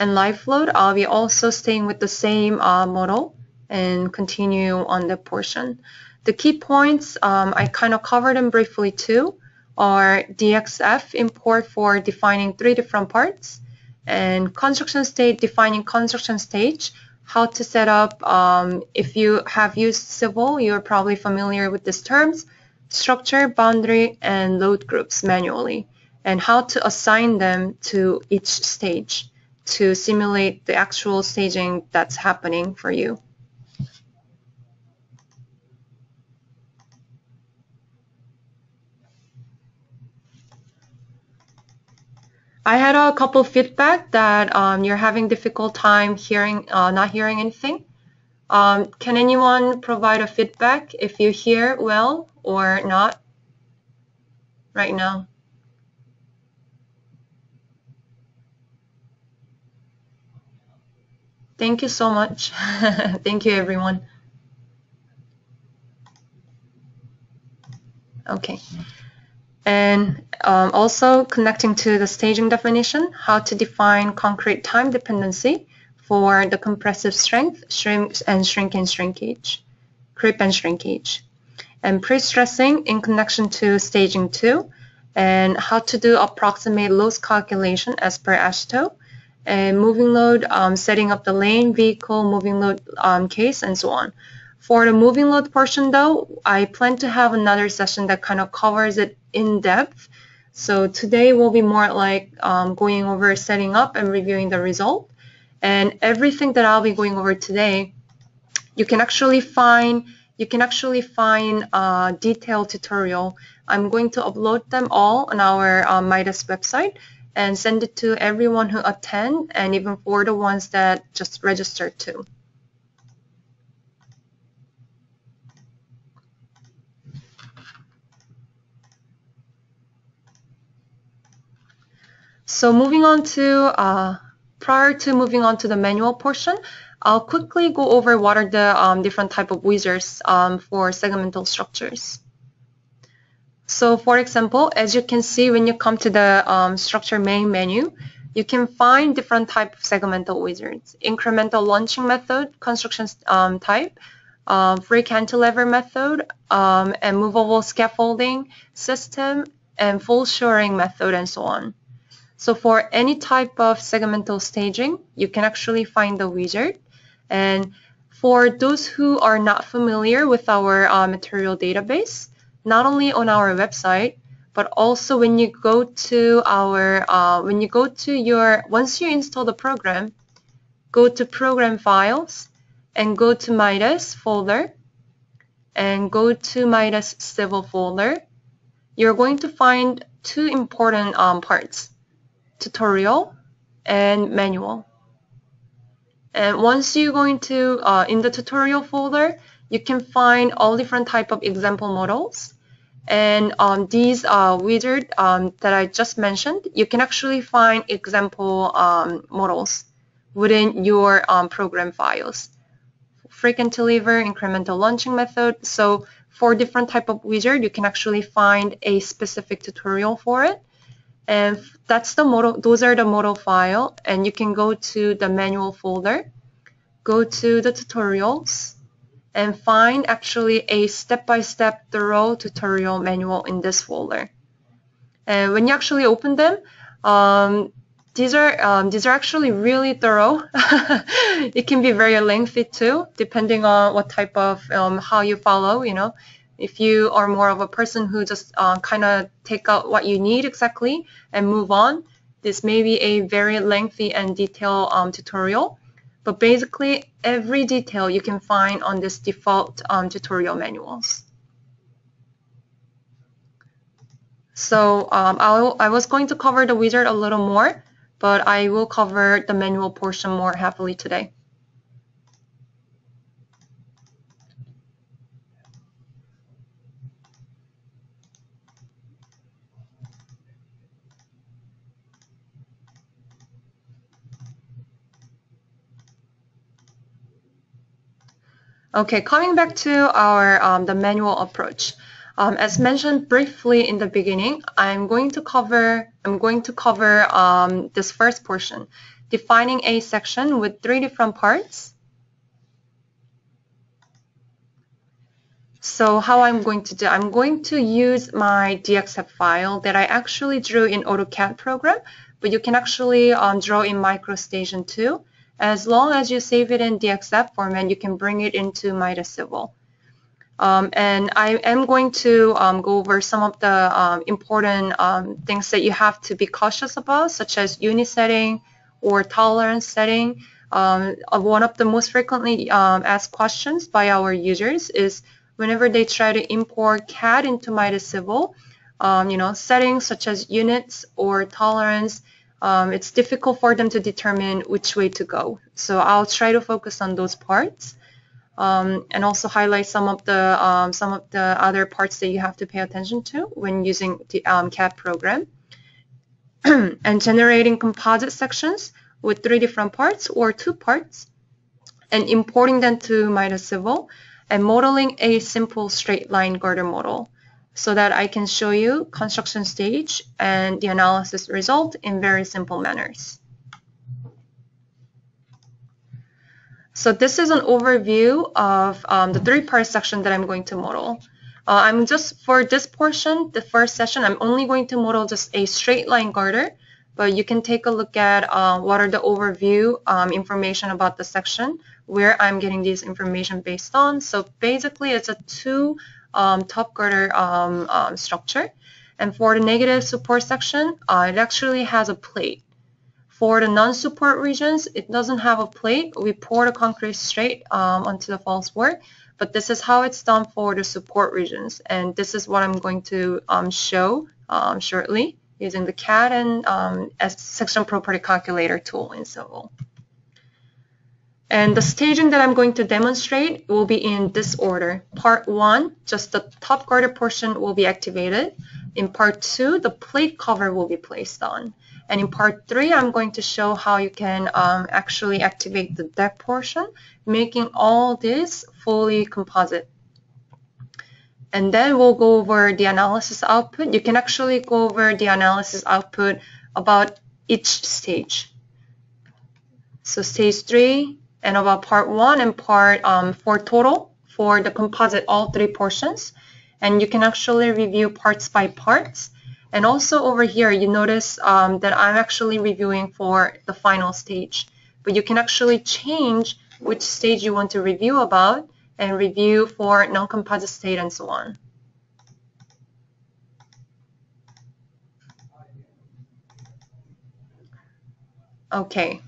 and live load, I'll be also staying with the same model and continue on the portion. The key points, I kind of covered them briefly too, are DXF import for defining three different parts, and construction stage, defining construction stage, how to set up. If you have used civil, you're probably familiar with these terms, structure, boundary, and load groups manually, and how to assign them to each stage to simulate the actual staging that's happening for you. I had a couple of feedback that you're having difficult time hearing, not hearing anything. Can anyone provide a feedback if you hear well or not right now? Thank you so much. Thank you, everyone. Okay. And also connecting to the staging definition, how to define concrete time dependency for the compressive strength, creep and shrinkage. And pre-stressing in connection to staging 2, and how to do approximate loads calculation as per AASHTO, and moving load, setting up the lane, vehicle, moving load case, and so on. For the moving load portion though, I plan to have another session that kind of covers it in depth. So today will be more like going over setting up and reviewing the result. And everything that I'll be going over today, you can actually find a detailed tutorial. I'm going to upload them all on our MIDAS website and send it to everyone who attend, and even for the ones that just registered too. So moving on to, prior to moving on to the manual portion, I'll quickly go over what are the different type of wizards for segmental structures. So for example, as you can see when you come to the structure main menu, you can find different type of segmental wizards. Incremental launching method, construction type, free cantilever method, and movable scaffolding system, and full shoring method, and so on. So for any type of segmental staging, you can actually find the wizard. And for those who are not familiar with our material database, not only on our website, but also when you go to our, once you install the program, go to Program Files and go to MIDAS folder and go to MIDAS Civil folder. You're going to find two important parts. Tutorial and manual. And once you go into in the tutorial folder, you can find all different type of example models, and these wizard that I just mentioned, you can actually find example models within your program files. Free cantilever, incremental launching method. So for different type of wizard, you can actually find a specific tutorial for it. And that's the model, those are the model file, and you can go to the manual folder, go to the tutorials, and find actually a step-by-step thorough tutorial manual in this folder. And when you actually open them, these are actually really thorough. It can be very lengthy too, depending on what type of how you follow, you know. If you are more of a person who just kind of take out what you need exactly and move on, this may be a very lengthy and detailed tutorial. But basically, every detail you can find on this default tutorial manuals. So I was going to cover the wizard a little more, but I will cover the manual portion more heavily today. Okay, coming back to our the manual approach, as mentioned briefly in the beginning, I'm going to cover this first portion, defining a section with 3 different parts. So how I'm going to do, I'm going to use my DXF file that I actually drew in AutoCAD program, but you can actually draw in MicroStation too. As long as you save it in DXF format, you can bring it into MIDAS Civil. And I am going to go over some of the important things that you have to be cautious about, such as unit setting or tolerance setting. One of the most frequently asked questions by our users is whenever they try to import CAD into MIDAS Civil, settings such as units or tolerance, it's difficult for them to determine which way to go. So I'll try to focus on those parts. And also highlight some of the other parts that you have to pay attention to when using the CAD program. And generating composite sections with 3 different parts or 2 parts and importing them to MIDAS Civil and modeling a simple straight line girder model so that I can show you construction stage and the analysis result in very simple manners. So this is an overview of the 3-part section that I'm going to model. I'm just, for this portion, the first session, I'm only going to model just a straight line girder, but you can take a look at what are the overview information about the section, where I'm getting these information based on. So basically it's a 2 top girder structure. And for the negative support section, it actually has a plate. For the non-support regions, it doesn't have a plate. We pour the concrete straight onto the falsework, but this is how it's done for the support regions. And this is what I'm going to show shortly using the CAD and section property calculator tool in Civil. And the staging that I'm going to demonstrate will be in this order. Part 1, just the top girder portion will be activated. In part 2, the plate cover will be placed on. And in part 3, I'm going to show how you can actually activate the deck portion, making all this fully composite. And then we'll go over the analysis output. You can actually go over the analysis output about each stage. So stage 3 and about part 1 and part 4 total for the composite, all 3 portions. And you can actually review parts by parts. And also over here, you notice that I'm actually reviewing for the final stage. But you can actually change which stage you want to review about and review for non-composite state and so on. Okay.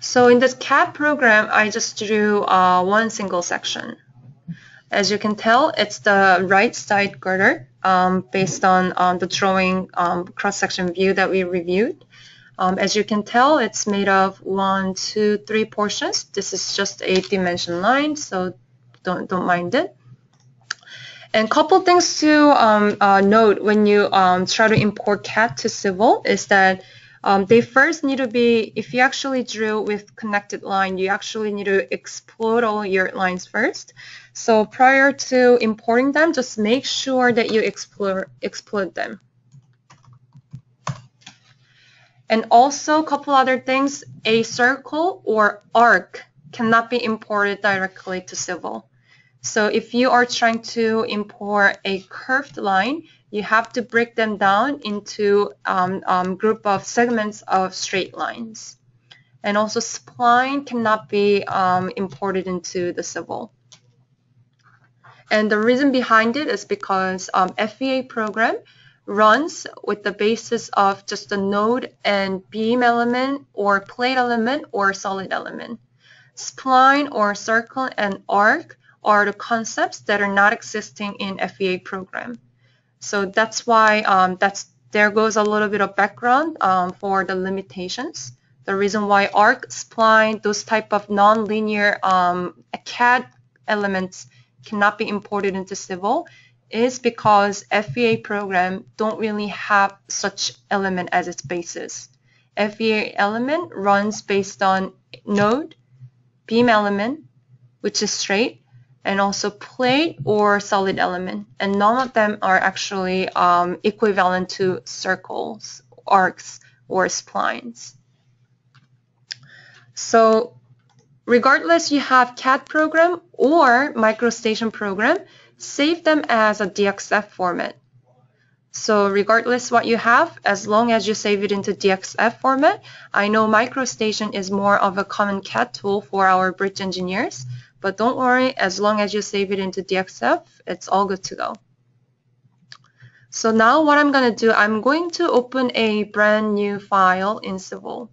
So in this CAD program, I just drew 1 single section. As you can tell, it's the right side girder based on the drawing cross-section view that we reviewed. As you can tell, it's made of 1, 2, 3 portions. This is just a dimension line, so don't mind it. And a couple things to note when you try to import CAD to Civil is that they first need to be, if you actually drew with connected line, you actually need to explode all your lines first. So prior to importing them, just make sure that you explode them. And also a couple other things, a circle or arc cannot be imported directly to Civil. So if you are trying to import a curved line, you have to break them down into group of segments of straight lines. And also spline cannot be imported into the Civil. And the reason behind it is because FEA program runs with the basis of just the node and beam element or plate element or solid element. Spline or circle and arc are the concepts that are not existing in FEA program. So that's why there goes a little bit of background for the limitations. The reason why arc, spline, those type of non-linear CAD elements cannot be imported into Civil is because FEA program don't really have such element as its basis. FEA element runs based on node, beam element, which is straight, and also plate or solid element. And none of them are actually equivalent to circles, arcs, or splines. So regardless you have CAD program or MicroStation program, save them as a DXF format. So regardless what you have, as long as you save it into DXF format, I know MicroStation is more of a common CAD tool for our bridge engineers, but don't worry, as long as you save it into DXF, it's all good to go. So now what I'm going to do, I'm going to open a brand new file in Civil.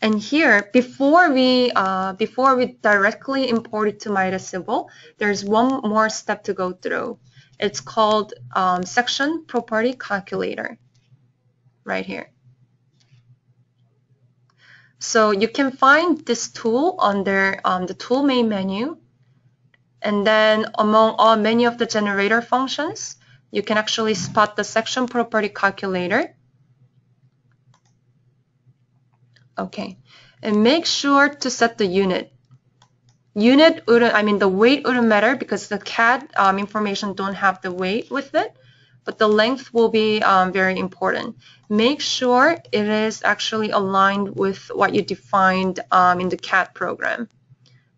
And here, before we directly import it to MIDAS Civil, there's one more step to go through. It's called Section Property Calculator, right here. So you can find this tool under the tool main menu, and then among all many of the generator functions, you can actually spot the Section Property Calculator. Okay, and make sure to set the unit. Unit wouldn't, I mean the weight wouldn't matter because the CAD information don't have the weight with it, but the length will be very important. Make sure it is actually aligned with what you defined in the CAD program.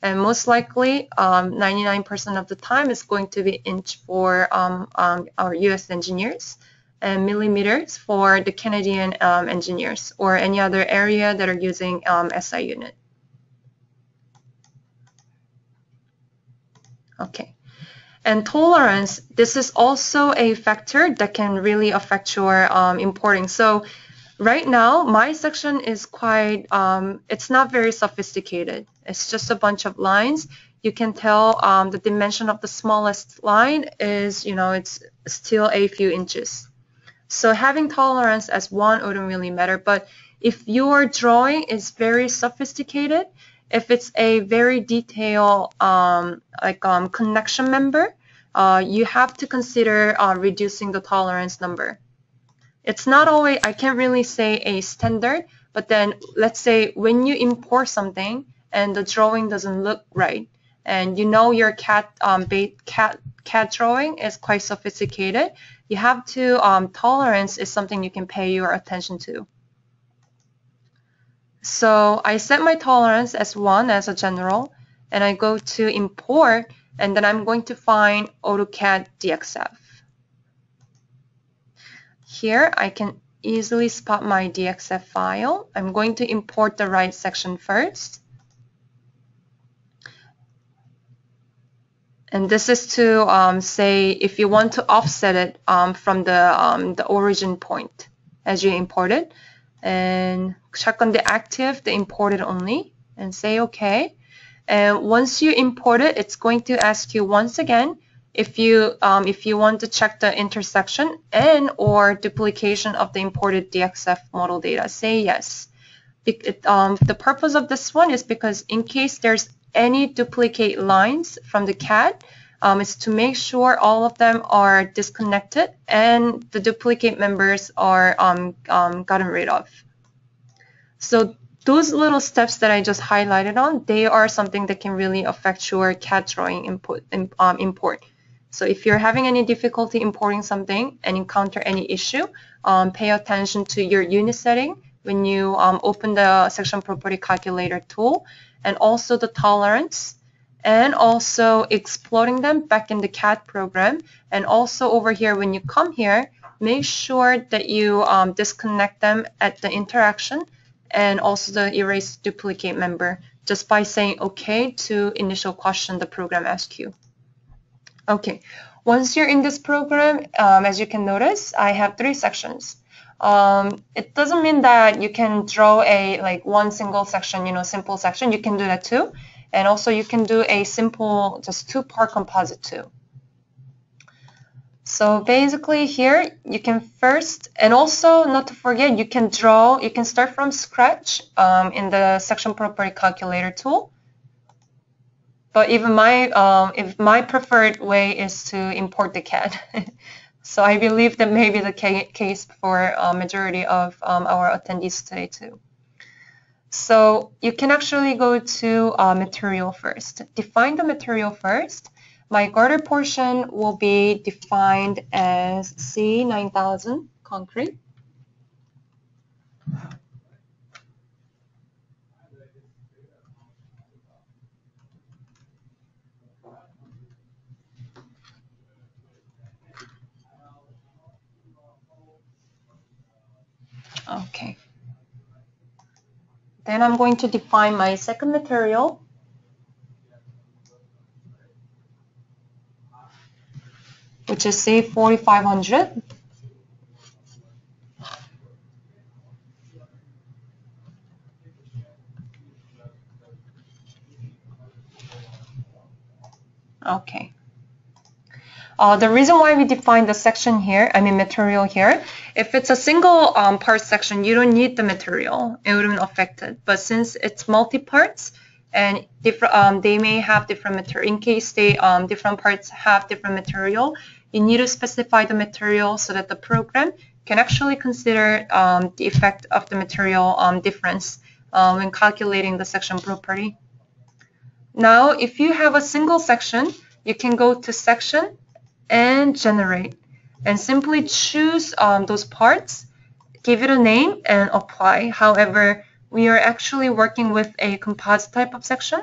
And most likely, 99% of the time it's going to be inch for our US engineers, and millimeters for the Canadian engineers or any other area that are using SI unit. Okay, and tolerance, this is also a factor that can really affect your importing. So right now my section is quite, it's not very sophisticated. It's just a bunch of lines. You can tell the dimension of the smallest line is, you know, it's still a few inches. So having tolerance as one wouldn't really matter, but if your drawing is very sophisticated, if it's a very detailed connection member, you have to consider reducing the tolerance number. It's not always, I can't really say a standard, but then let's say when you import something and the drawing doesn't look right, and you know your CAD drawing is quite sophisticated, you have to, tolerance is something you can pay your attention to. So I set my tolerance as 1 as a general, and I go to import, and then I'm going to find AutoCAD DXF. Here I can easily spot my DXF file. I'm going to import the right section first. And this is to say if you want to offset it from the origin point as you import it. And check on the active, the imported only, and say OK. And once you import it, it's going to ask you once again if you want to check the intersection and or duplication of the imported DXF model data. Say yes. The purpose of this one is because in case there's any duplicate lines from the CAD is to make sure all of them are disconnected and the duplicate members are gotten rid of. So those little steps that I just highlighted on, they are something that can really affect your CAD drawing import. So if you're having any difficulty importing something and encounter any issue, pay attention to your unit setting when you open the Section Property Calculator tool, and also the tolerance, and also exploding them back in the CAD program. And also over here, when you come here, make sure that you disconnect them at the interaction and also the erase duplicate member just by saying OK to initial question the program asks you. OK, once you're in this program, as you can notice, I have 3 sections. It doesn't mean that you can draw a one single section, you know, simple section. You can do that too, and also you can do a simple just 2-part composite too. So basically here you can first, and also not to forget, you can draw. You can start from scratch in the Section Property Calculator tool. But even my if my preferred way is to import the CAD. So I believe that may be the case for majority of our attendees today too. So you can actually go to material first. Define the material first. My girder portion will be defined as C9000 concrete. Okay. Then I'm going to define my second material. Which is C4500. Okay. The reason why we define the section here, I mean material here, if it's a single part section, you don't need the material. It wouldn't affect it. But since it's multi-parts, and different, they may have different material. In case they different parts have different material, you need to specify the material so that the program can actually consider the effect of the material difference when calculating the section property. Now, if you have a single section, you can go to section and generate, and simply choose those parts, give it a name, and apply. However, we are actually working with a composite type of section.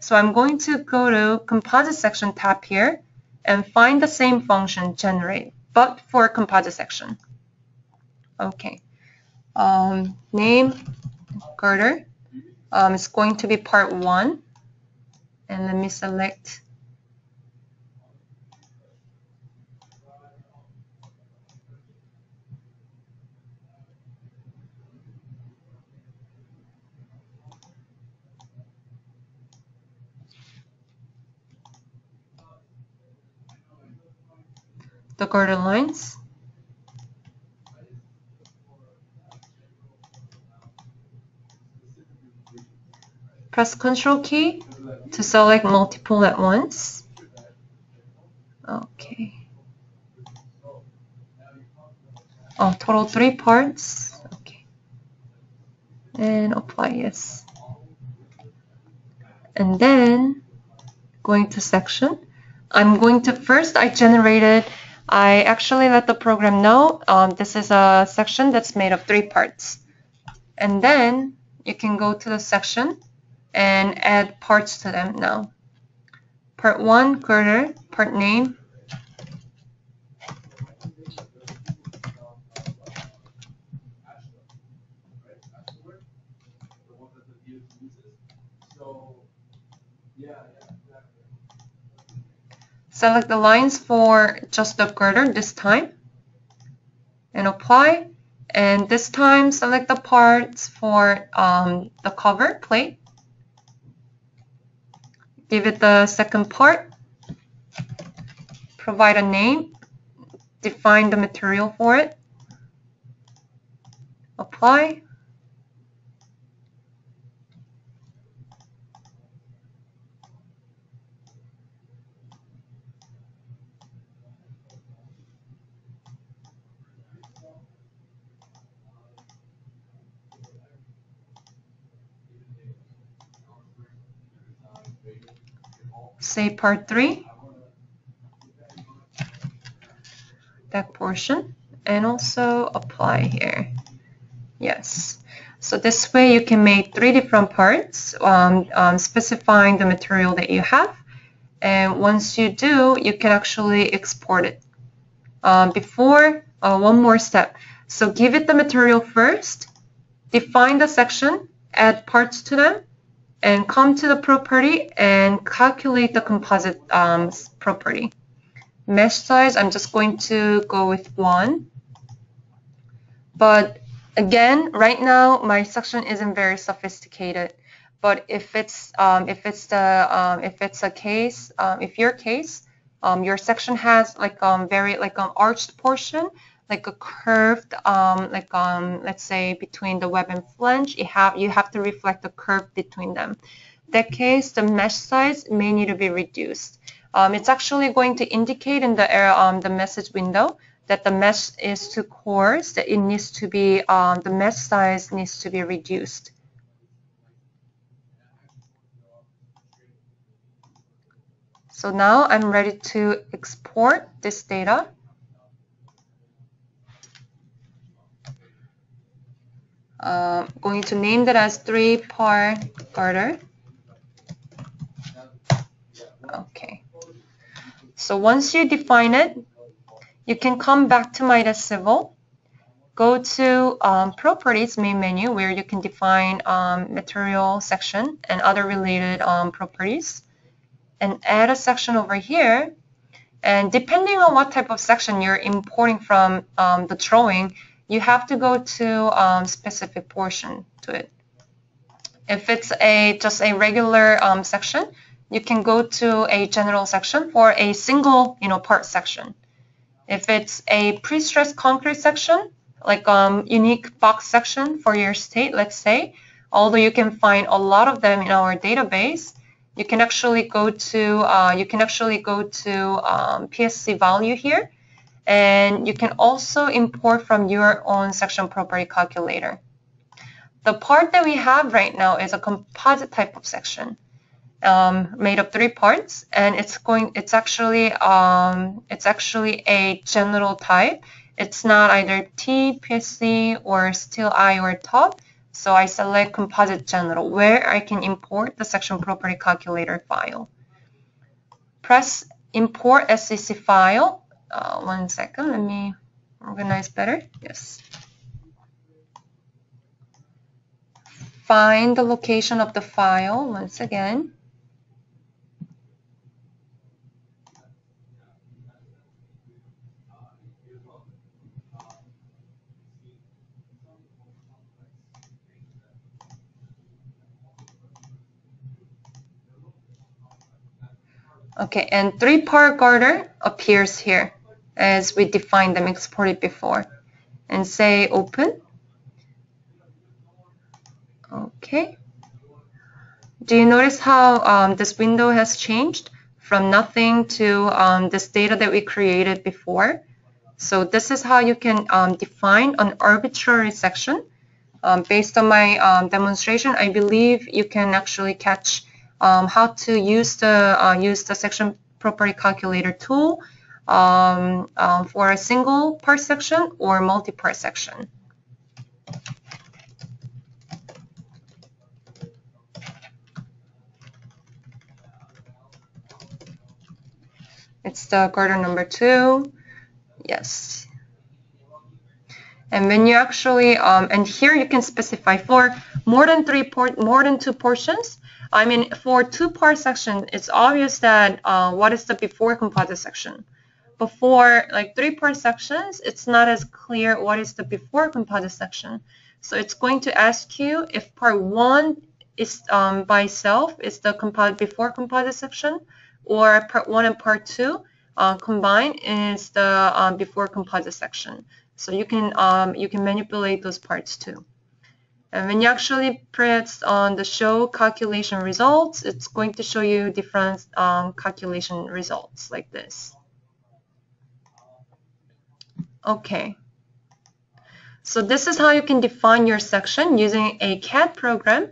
So I'm going to go to composite section tab here and find the same function, generate, but for composite section. Okay. Name girder. It's going to be part 1. And let me select. The girder lines. Press Ctrl key to select multiple at once. Okay. Oh, total 3 parts. Okay. And apply, yes. And then going to section. I'm going to first, I generated. I actually let the program know this is a section that's made of 3 parts. And then you can go to the section and add parts to them now. Part 1, girder, part name. Select the lines for just the girder this time and apply, and this time select the parts for the cover plate. Give it the second part, provide a name, define the material for it, apply. Say part 3, that portion, and also apply here. Yes. So this way you can make 3 different parts, specifying the material that you have. And once you do, you can actually export it. One more step. So give it the material first, define the section, add parts to them, and come to the property and calculate the composite property. Mesh size, I'm just going to go with 1. But again, right now my section isn't very sophisticated. But if your section has like very like an arched portion, like a curved, let's say between the web and flange, you have to reflect the curve between them. In that case, the mesh size may need to be reduced. It's actually going to indicate in the message window that the mesh is too coarse, that the mesh size needs to be reduced. So now I'm ready to export this data. I'm going to name that as 3-part order. Okay. So once you define it, you can come back to MIDAS Civil, go to Properties main menu where you can define material section and other related properties, and add a section over here. And depending on what type of section you're importing from the drawing, you have to go to specific portion to it. If it's just a regular section, you can go to a general section for a single, part section. If it's a pre-stressed concrete section, like unique box section for your state, let's say, although you can find a lot of them in our database, you can actually go to PSC value here, and you can also import from your own section property calculator. The part that we have right now is a composite type of section, made of 3 parts, and it's actually a general type. It's not either T, PSC, or steel I or top. So I select composite general, where I can import the section property calculator file. Press import SCC file. One second, let me organize better. Yes. Find the location of the file once again. Okay, and 3-part girder appears here as we defined them, exported before. And say open. Okay. Do you notice how this window has changed from nothing to this data that we created before? So this is how you can define an arbitrary section. Based on my demonstration, I believe you can actually catch how to use the section property calculator tool for a single part section or multi-part section. It's the girder number 2. Yes. And when you actually and here you can specify for more than two portions. I mean, for 2-part section, it's obvious that what is the before composite section. But for like 3-part sections, it's not as clear what is the before composite section. So it's going to ask you if part 1 is by itself is the before composite section, or part 1 and part 2 combined is the before composite section. So you can manipulate those parts too. And when you actually press on the show calculation results, it's going to show you different calculation results like this. Okay. So this is how you can define your section using a CAD program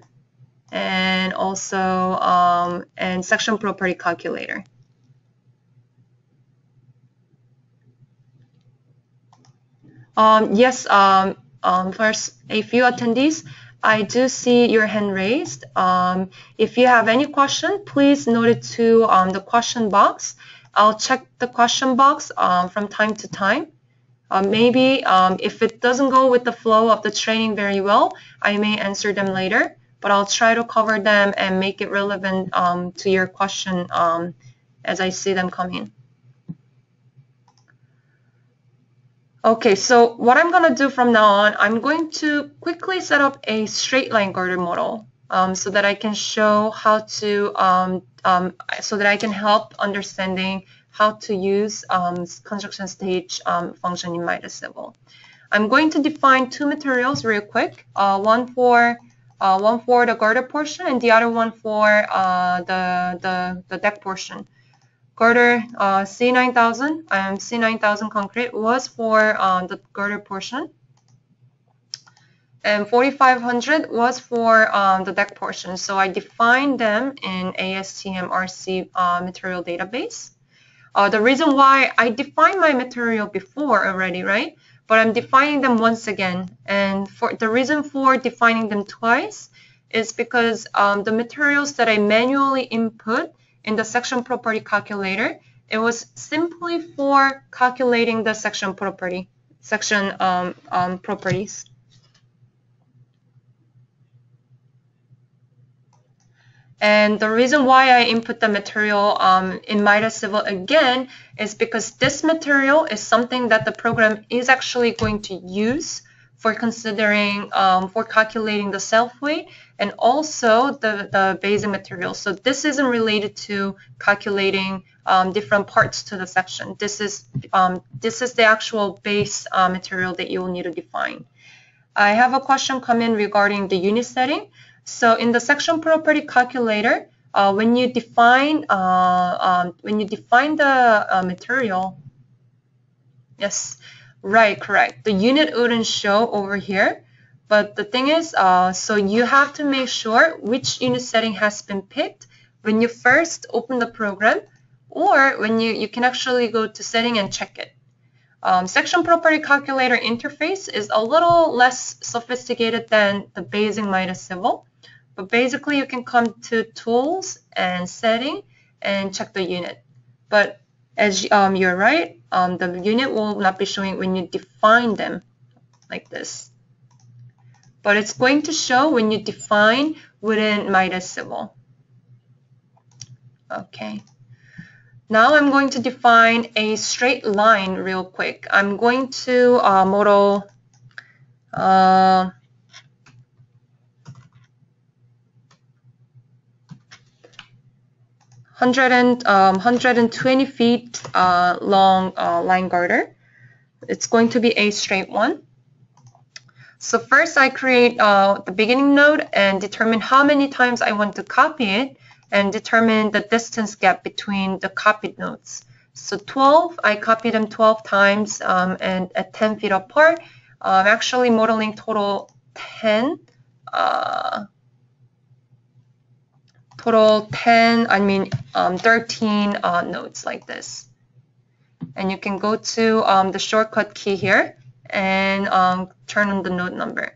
and also a section property calculator. First, a few attendees, I do see your hand raised. If you have any question, please note it to the question box. I'll check the question box from time to time. Maybe if it doesn't go with the flow of the training very well, I may answer them later, but I'll try to cover them and make it relevant to your question as I see them come in. Okay, so what I'm going to do from now on, I'm going to quickly set up a straight line girder model so that I can show how to, so that I can help understanding how to use construction stage function in MIDAS Civil. I'm going to define 2 materials real quick, one for the girder portion and the other one for the deck portion. Girder C9000 concrete was for the girder portion. and 4,500 was for the deck portion. So I defined them in ASTM RC material database. The reason why I defined my material before already, right? But I'm defining them once again. And for the reason for defining them twice is because the materials that I manually input in the section property calculator, it was simply for calculating the section property, properties. And the reason why I input the material in MIDAS Civil again is because this material is something that the program is actually going to use for considering, for calculating the self-weight and also the basic material. So this isn't related to calculating different parts to the section. This is the actual base material that you will need to define. I have a question come in regarding the unit setting. So in the section property calculator, when you define the material, yes, right, correct. The unit wouldn't show over here, but the thing is, so you have to make sure which unit setting has been picked when you first open the program, or when you can actually go to setting and check it. Section property calculator interface is a little less sophisticated than the basic MIDAS Civil. But basically, you can come to tools and setting and check the unit. But as you're right, the unit will not be showing when you define them like this. But it's going to show when you define within MIDAS Civil. Okay. Now I'm going to define a straight line real quick. I'm going to model120 feet long line girder. It's going to be a straight one. So first I create the beginning node and determine how many times I want to copy it and determine the distance gap between the copied nodes. So 12, I copied them 12 times and at 10 feet apart. I'm actually modeling total 13 nodes like this. And you can go to the shortcut key here and turn on the node number.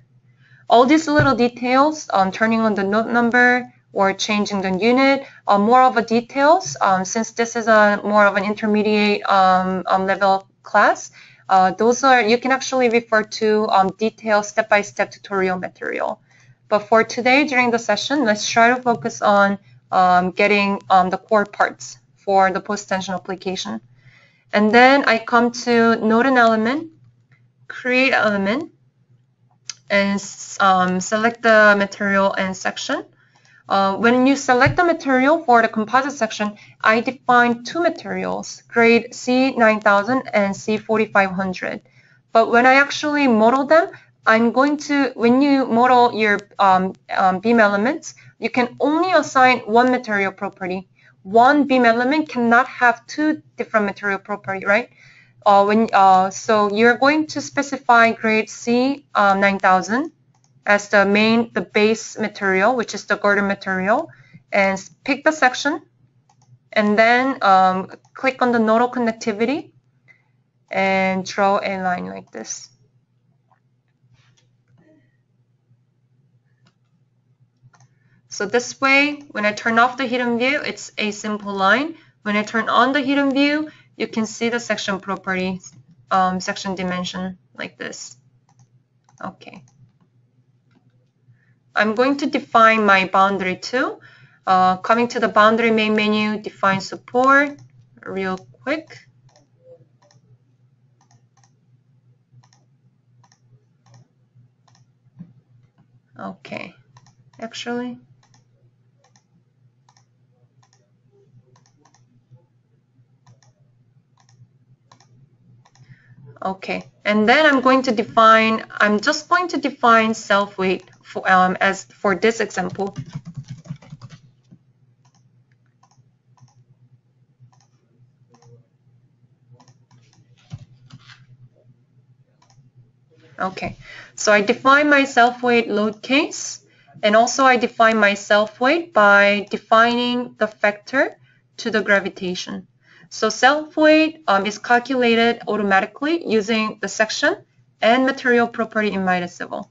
All these little details, turning on the node number, or changing the unit, more of a details, since this is a more of an intermediate level class, those are, you can actually refer to detailed step-by-step tutorial material. But for today, during the session, let's try to focus on getting the core parts for the post-tension application. And then I come to node an element, create element, and select the material and section. When you select the material for the composite section, I define two materials, grade C9000 and C4500. But when I actually model them, I'm going to, when you model your beam elements, you can only assign one material property. One beam element cannot have two different material property, right? So you're going to specify grade C9000. As the base material, which is the girder material, and pick the section, and then click on the nodal connectivity and draw a line like this. So this way, when I turn off the hidden view, it's a simple line. When I turn on the hidden view, you can see the section property, section dimension like this. Okay. I'm going to define my boundary too. Coming to the boundary main menu, define support real quick. Okay, actually. Okay, and then I'm going to define, I'm just going to define self-weight. As for this example. Okay, so I define my self-weight load case, and also I define my self-weight by defining the factor to the gravitation. So self-weight is calculated automatically using the section and material property in MIDAS Civil.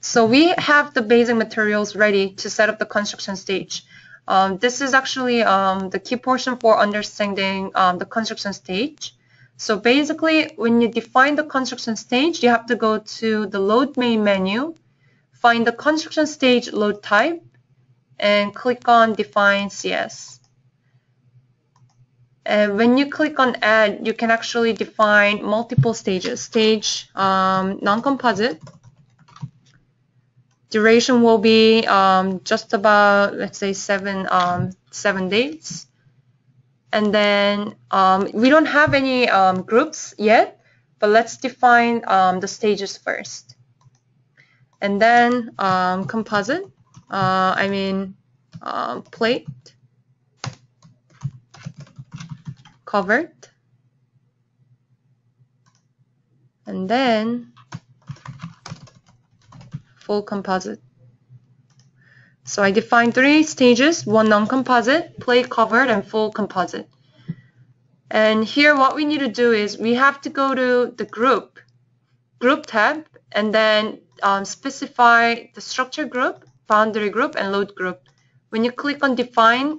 So we have the basic materials ready to set up the construction stage. This is actually the key portion for understanding the construction stage. So basically, when you define the construction stage, you have to go to the load main menu, find the construction stage load type, and click on define CS. And when you click on add, you can actually define multiple stages. Stage non-composite. Duration will be just about, let's say, seven days. And then we don't have any groups yet, but let's define the stages first. And then composite, plate, covered, and then full composite. So I defined three stages, one non-composite, plate covered, and full composite. And here what we need to do is we have to go to the group tab, and then specify the structure group, boundary group, and load group. When you click on define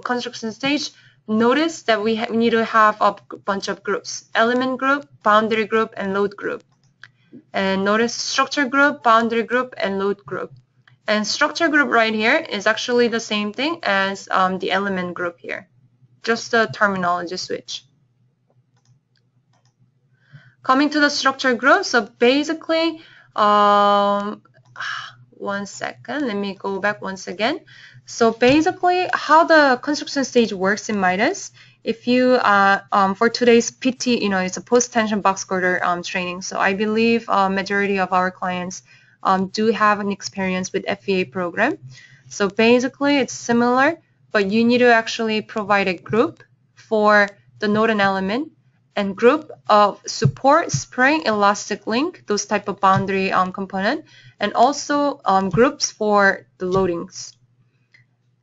construction stage, notice that we need to have a bunch of groups, element group, boundary group, and load group. And notice structure group, boundary group, and load group. And structure group right here is actually the same thing as the element group here, just the terminology switch. Coming to the structure group, so basically, one second, let me go back once again. So basically, how the construction stage works in MIDAS, if you for today's PT, it's a post-tension box girder training. So I believe majority of our clients do have an experience with FEA program. So basically it's similar, but you need to actually provide a group for the node and element, and group of support, spring, elastic link, those type of boundary component, and also groups for the loadings.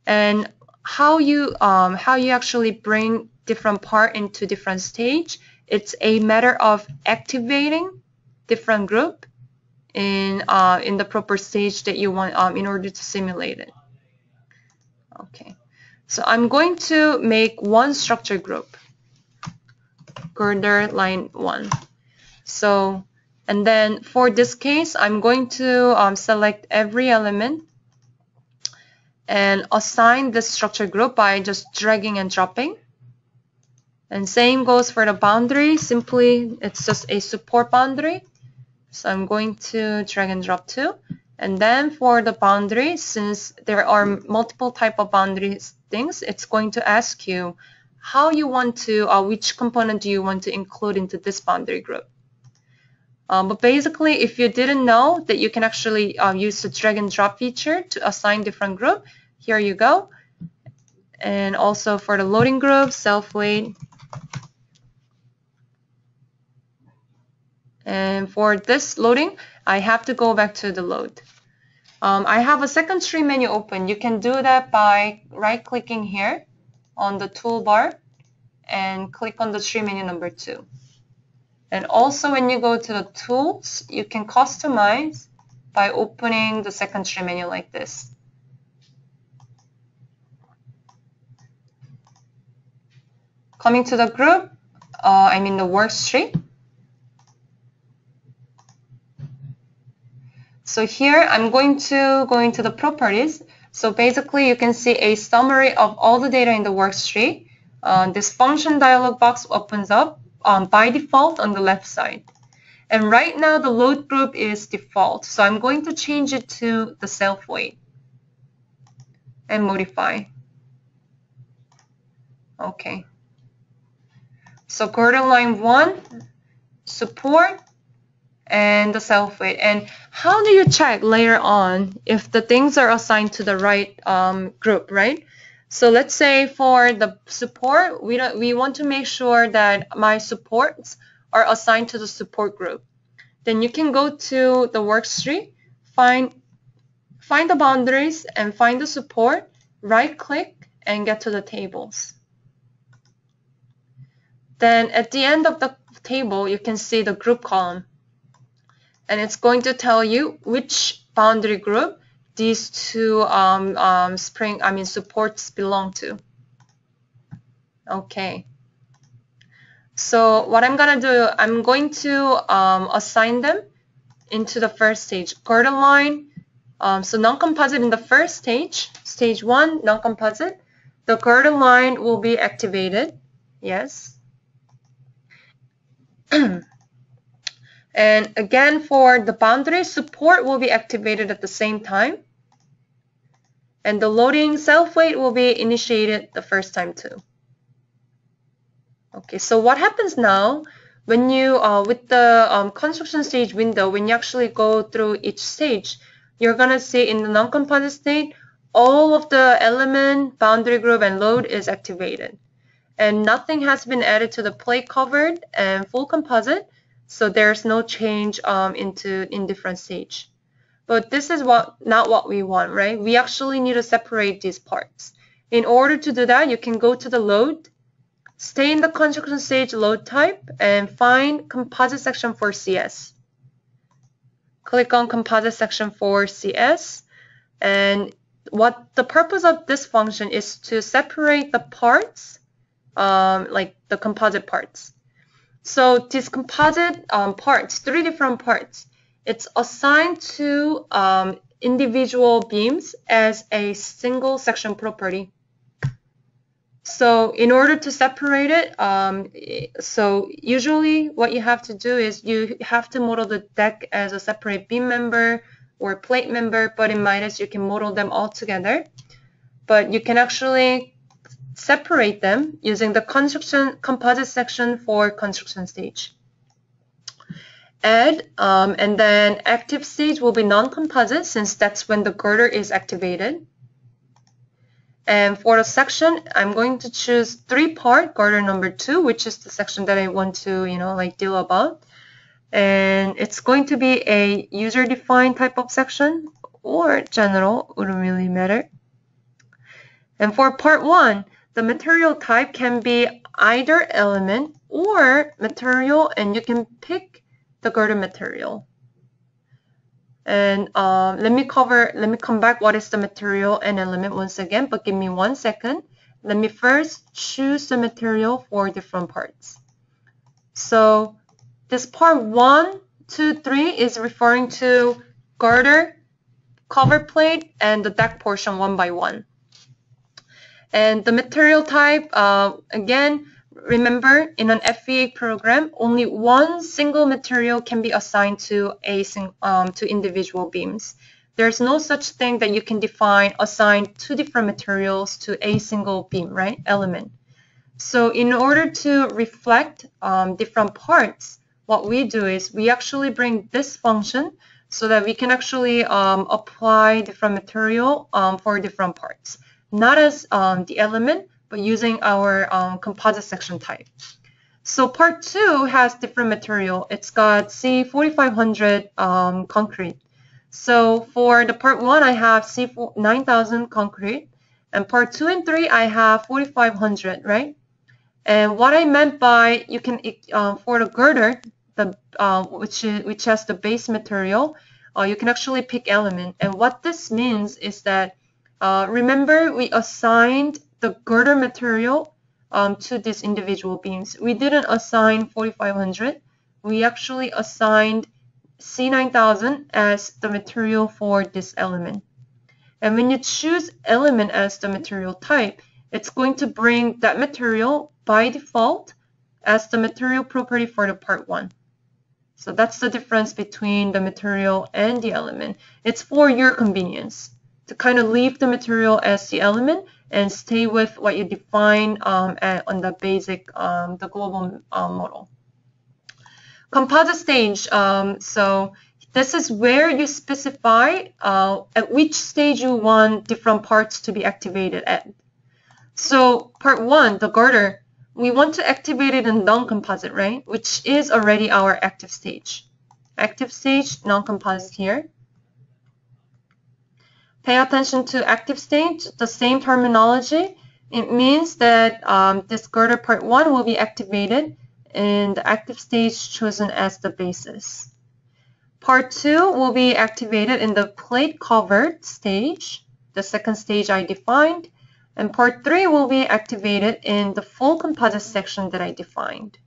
And how you actually bring different part into different stage, it's a matter of activating different group in the proper stage that you want in order to simulate it. Okay, so I'm going to make one structure group, girder line 1. So, and then for this case, I'm going to select every element and assign this structure group by just dragging and dropping. And same goes for the boundary, simply it's just a support boundary. So I'm going to drag and drop too. And then for the boundary, since there are multiple type of boundaries things, it's going to ask you how you want to, which component do you want to include into this boundary group. But basically, if you didn't know that you can actually use the drag and drop feature to assign different group, here you go. And also for the loading group, self-weight. And for this loading, I have to go back to the load. I have a secondary menu open. You can do that by right-clicking here on the toolbar and click on the tree menu number 2. And also when you go to the tools, you can customize by opening the secondary menu like this. Coming to the group, the work stream. So here I'm going to go into the properties. So basically you can see a summary of all the data in the worksheet. This function dialog box opens up by default on the left side. And right now the load group is default. So I'm going to change it to the self-weight and modify. Okay. So girder line 1, support, and the self-weight. And how do you check later on if the things are assigned to the right group, right? So let's say for the support, we want to make sure that my supports are assigned to the support group. then you can go to the works tree, find the boundaries and find the support, right click and get to the tables. Then at the end of the table, you can see the group column, and it's going to tell you which boundary group these two supports belong to. Okay. So what I'm gonna do, I'm going to assign them into the first stage. Girder line, so non-composite in the first stage, stage one, non-composite. The girder line will be activated, yes. And again, for the boundary, support will be activated at the same time. And the loading self-weight will be initiated the first time too. Okay, so what happens now, when you, with the construction stage window, when you actually go through each stage, you're gonna see in the non-composite state, all of the element, boundary group, and load is activated. And nothing has been added to the plate covered and full composite, so there's no change in different stage. But this is not what we want, right? We actually need to separate these parts. In order to do that, you can go to the load, stay in the construction stage load type and find composite section for CS. Click on composite section for CS, and what the purpose of this function is to separate the parts, like the composite parts. So these composite parts, three different parts, it's assigned to individual beams as a single section property. So in order to separate it, so usually what you have to do is you have to model the deck as a separate beam member or plate member, but in MIDAS you can model them all together. But you can actually separate them using the construction composite section for construction stage. Add, and then active stage will be non-composite since that's when the girder is activated. And for the section, I'm going to choose three-part girder number 2, which is the section that I want to, you know, like deal about. And it's going to be a user-defined type of section or general, wouldn't really matter. And for part 1, the material type can be either element or material, and you can pick the girder material. And let me come back what is the material and element once again, but give me 1 second. Let me first choose the material for different parts. So this part 1, 2, 3 is referring to girder, cover plate, and the deck portion one by one. And the material type, again, remember in an FEA program, only one single material can be assigned to individual beams. There's no such thing that you can assign two different materials to a single beam, right, element. So in order to reflect different parts, what we do is we actually bring this function so that we can actually apply different material for different parts, not as the element, but using our composite section type. So part 2 has different material. It's got C4500 concrete. So for the part 1, I have C9000 concrete, and part 2 and 3, I have 4500, right? And what I meant by you can, for the girder, which has the base material, you can actually pick element. And what this means is that, remember we assigned the girder material to these individual beams. We didn't assign 4500. We actually assigned C9000 as the material for this element. And when you choose element as the material type, it's going to bring that material by default as the material property for the part 1. So that's the difference between the material and the element. It's for your convenience to kind of leave the material as the element and stay with what you define on the basic, the global model. Composite stage, so this is where you specify at which stage you want different parts to be activated at. So part 1, the girder, we want to activate it in non-composite, right? Which is already our active stage. active stage, non-composite here. Pay attention to active stage, the same terminology. It means that this girder part 1 will be activated and the active stage chosen as the basis. Part 2 will be activated in the plate covered stage, the second stage I defined, and part 3 will be activated in the full composite section that I defined.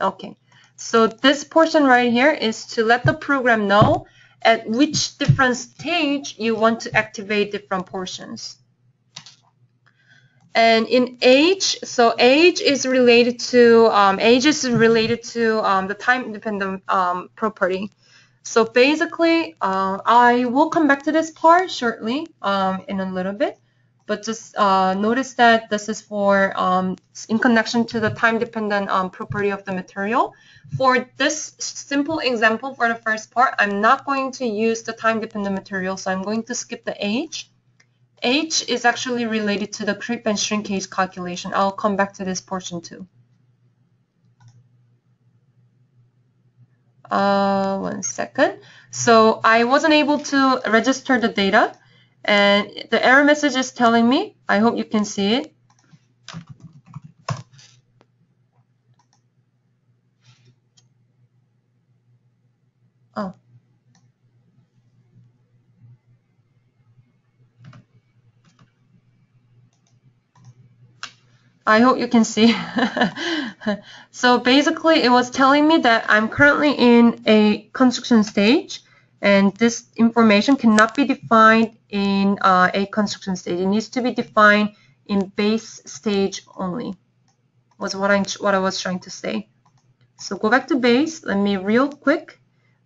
Okay, so this portion right here is to let the program know at which different stage you want to activate different portions. And in age, so age is related to the time-dependent property. So basically, I will come back to this part shortly in a little bit, but just notice that this is for in connection to the time-dependent property of the material. For this simple example for the first part, I'm not going to use the time-dependent material, so I'm going to skip the age. H is actually related to the creep and shrinkage calculation. I'll come back to this portion too. One second. So I wasn't able to register the data, and the error message is telling me. I hope you can see it. Oh. I hope you can see. So basically it was telling me that I'm currently in a construction stage, and this information cannot be defined in a construction stage. It needs to be defined in base stage only, was what I was trying to say. So go back to base. Let me real quick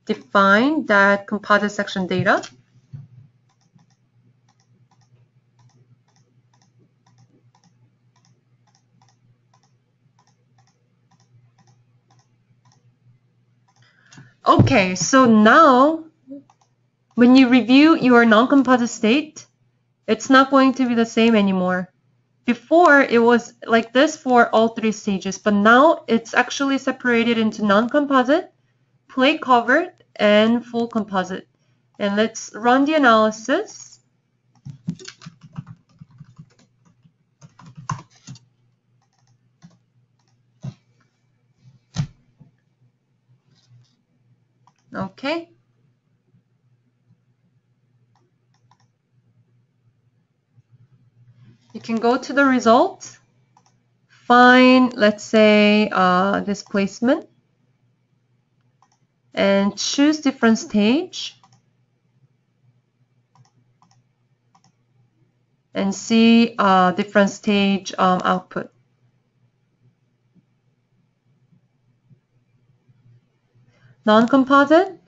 define that composite section data. Okay, so now when you review your non-composite state, it's not going to be the same anymore. Before it was like this for all three stages, but now it's actually separated into non-composite, plate covered, and full composite. And let's run the analysis. Okay. You can go to the result, find, let's say, displacement, and choose different stage, and see different stage output. Non-composite,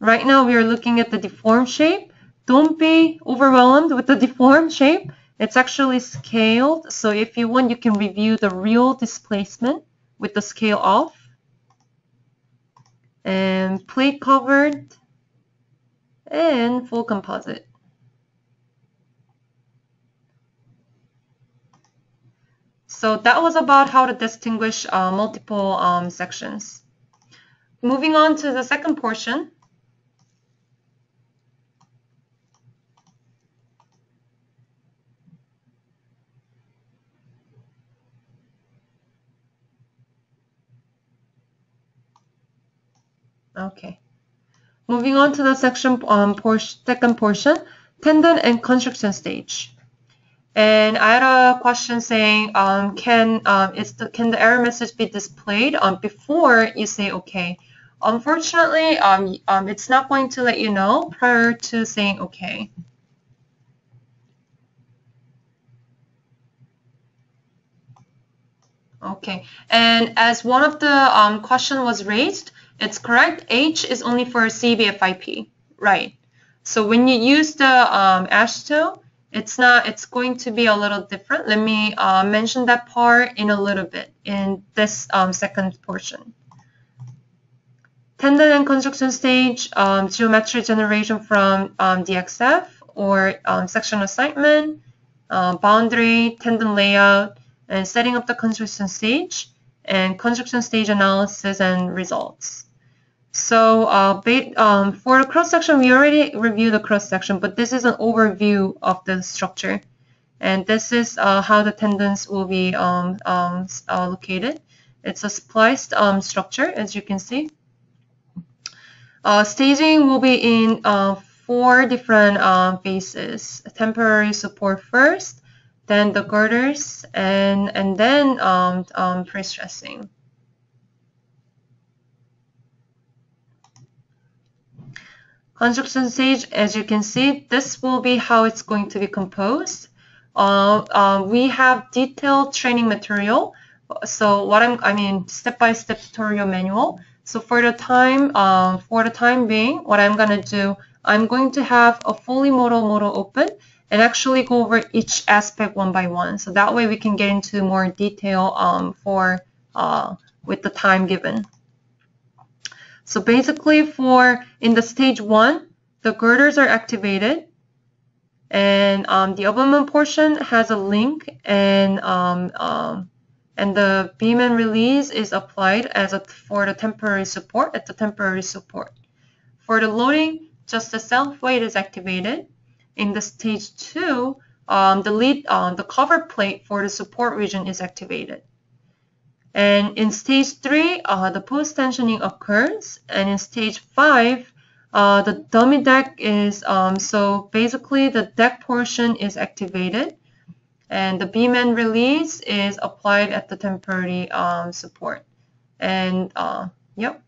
right now we are looking at the deformed shape. Don't be overwhelmed with the deformed shape. It's actually scaled, so if you want, you can review the real displacement with the scale off. And plate covered and full composite. So that was about how to distinguish multiple sections. Moving on to the second portion. Okay. Moving on to the second portion, tendon and construction stage. And I had a question saying, can the error message be displayed before you say OK? Unfortunately, it's not going to let you know prior to saying OK. Okay. And as one of the question was raised, it's correct. H is only for CEB-FIP, right? So when you use the AASHTO, it's going to be a little different. Let me mention that part in a little bit in this second portion. Tendon and construction stage, geometry generation from DXF or section assignment, boundary, tendon layout, and setting up the construction stage, and construction stage analysis and results. So for the cross-section, we already reviewed the cross-section, but this is an overview of the structure. And this is how the tendons will be located. It's a spliced structure, as you can see. Staging will be in four different phases. Temporary support first, then the girders, and then pre-stressing. Construction stage, as you can see, this will be how it's going to be composed. We have detailed training material, so step-by-step tutorial manual. So for the time being, what I'm going to do, I'm going to have a fully model open and actually go over each aspect one by one. So that way we can get into more detail with the time given. So basically in the stage one, the girders are activated, and the abutment portion has a link, and the beam and release is applied for the temporary support at the temporary support. For the loading, just the self weight is activated. In the stage two, the cover plate for the support region is activated. And in stage 3, the post-tensioning occurs. And in stage 5, the dummy deck is, so basically the deck portion is activated. And the beam and release is applied at the temporary support. And, yep.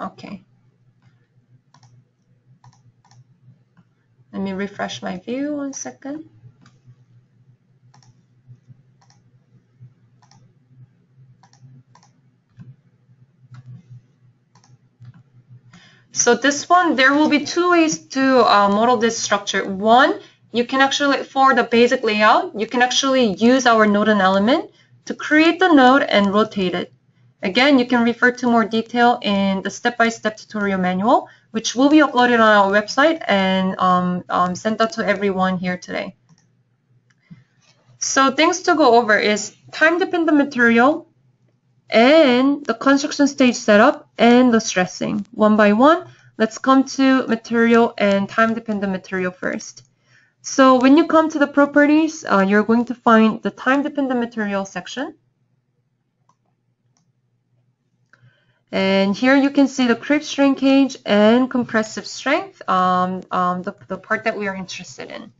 Okay, let me refresh my view one second. So this one, there will be two ways to model this structure. One, you can actually, for the basic layout, you can actually use our node and element to create the node and rotate it. Again, you can refer to more detail in the step-by-step tutorial manual, which will be uploaded on our website and sent out to everyone here today. So things to go over is time-dependent material and the construction stage setup and the stressing. One by one, let's come to material and time-dependent material first. So when you come to the properties, you're going to find the time-dependent material section. And here you can see the creep shrinkage and compressive strength, the part that we are interested in.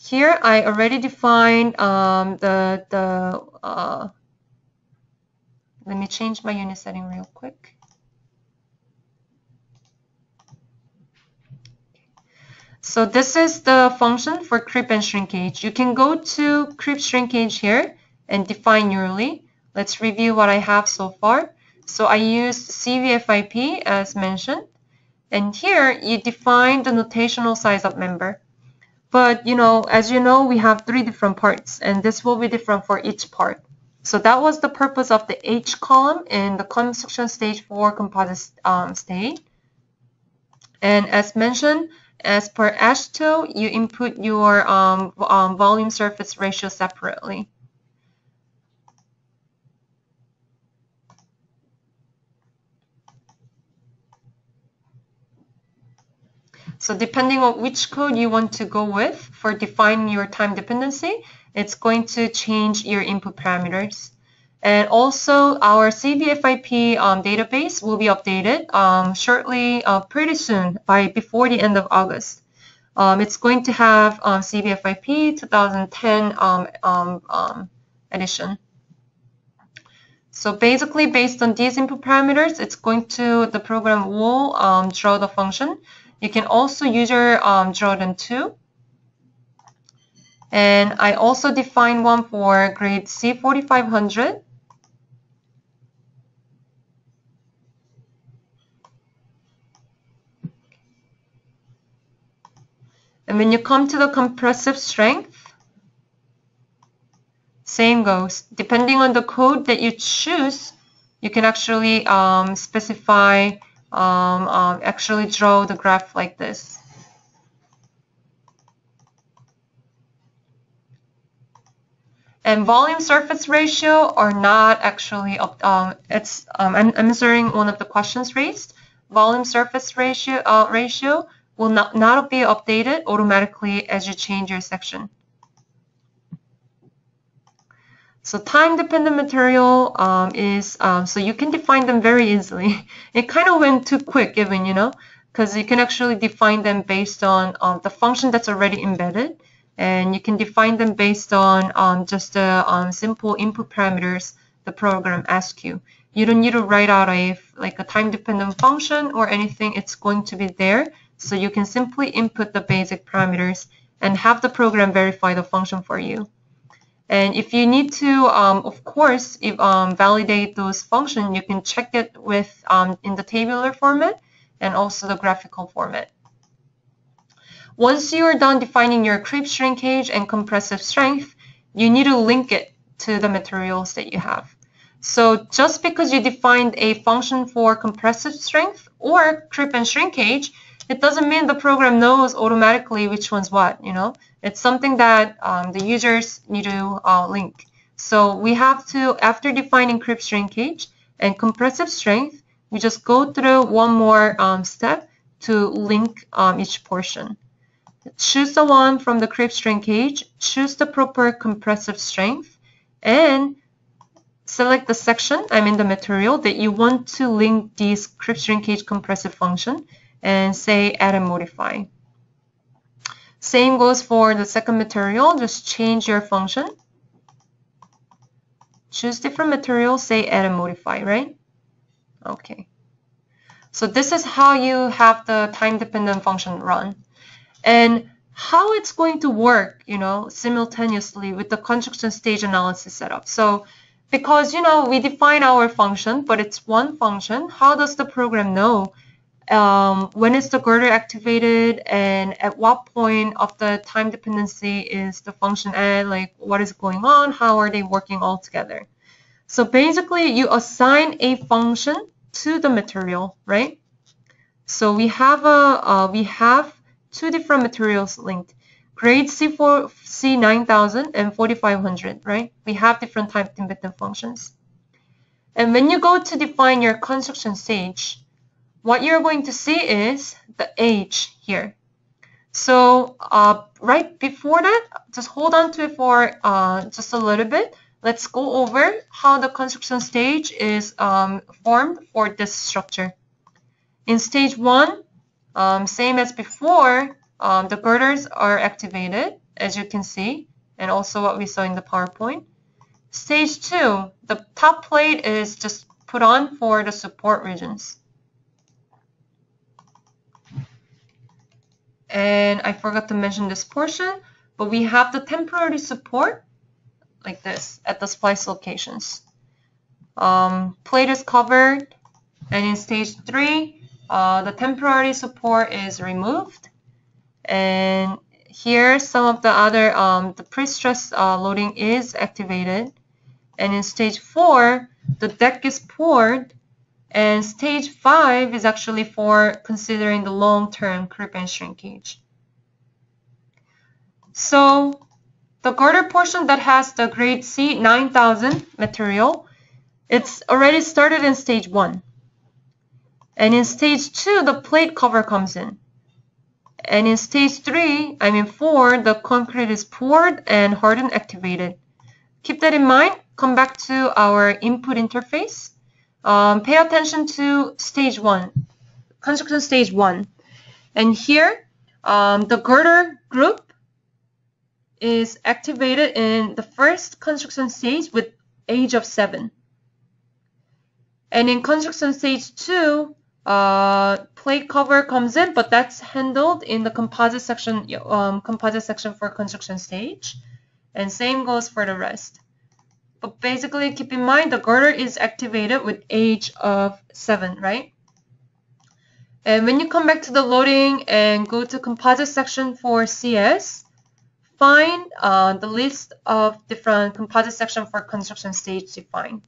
Here I already defined let me change my unit setting real quick. So this is the function for creep and shrinkage. You can go to creep shrinkage here and define yearly. Let's review what I have so far. So I used CEB-FIP as mentioned, and here you define the notational size of member. But as you know, we have three different parts, and this will be different for each part. So that was the purpose of the H column in the construction stage 4 composite stage. And as mentioned, as per AASHTO, you input your volume surface ratio separately. So depending on which code you want to go with for defining your time dependency, it's going to change your input parameters. And also our CEB-FIP database will be updated shortly, pretty soon, before the end of August. It's going to have CEB-FIP 2010 edition. So basically based on these input parameters, the program will draw the function. You can also user draw them too. And I also defined one for grade C4500. And when you come to the compressive strength, same goes. Depending on the code that you choose, you can actually specify, actually draw the graph like this. And volume surface ratio are not actually, I'm answering one of the questions raised. Volume surface ratio will not be updated automatically as you change your section. So time-dependent material is, so you can define them very easily. It kind of went too quick even, you know, because you can actually define them based on the function that's already embedded. And you can define them based on just the simple input parameters the program asks you. You don't need to write out a like a time-dependent function or anything. It's going to be there, so you can simply input the basic parameters and have the program verify the function for you. And if you need to, of course, if, validate those functions, you can check it with in the tabular format and also the graphical format. Once you are done defining your creep shrinkage and compressive strength, you need to link it to the materials that you have. So just because you defined a function for compressive strength or creep and shrinkage, it doesn't mean the program knows automatically which one's what, you know. It's something that the users need to link. So we have to, after defining creep shrinkage and compressive strength, we just go through one more step to link each portion. Choose the one from the creep shrinkage, choose the proper compressive strength, and select the section, I mean the material, that you want to link this creep shrinkage compressive function, and say add and modify. Same goes for the second material, just change your function. Choose different material, say add and modify, right? Okay. So this is how you have the time-dependent function run. And how it's going to work, you know, simultaneously with the construction stage analysis setup. So because, you know, we define our function, but it's one function, how does the program know when is the girder activated and at what point of the time dependency is the function at, like what is going on, how are they working all together? So basically you assign a function to the material, right? So we have two different materials linked, grade C4, C9000 and 4500, right? We have different time-dependent functions. And when you go to define your construction stage, what you're going to see is the age here. So right before that, just hold on to it for just a little bit. Let's go over how the construction stage is formed for this structure. In stage one, same as before, the girders are activated, as you can see, and also what we saw in the PowerPoint. Stage 2, the top plate is just put on for the support regions. And I forgot to mention this portion, but we have the temporary support, like this, at the splice locations. Plate is covered, and in stage 3, the temporary support is removed, and here some of the other the pre-stress loading is activated, and in stage 4 the deck is poured, and stage 5 is actually for considering the long-term creep and shrinkage. So the girder portion that has the grade C 9000 material, it's already started in stage 1. And in stage 2, the plate cover comes in. And in stage 3, I mean 4, the concrete is poured and hardened activated. Keep that in mind. Come back to our input interface. Pay attention to stage 1, construction stage 1. And here, the girder group is activated in the first construction stage with age of 7. And in construction stage 2, plate cover comes in, but that's handled in the composite section for construction stage, and same goes for the rest. But basically, keep in mind the girder is activated with age of 7, right? And when you come back to the loading and go to composite section for CS, find the list of different composite section for construction stage defined.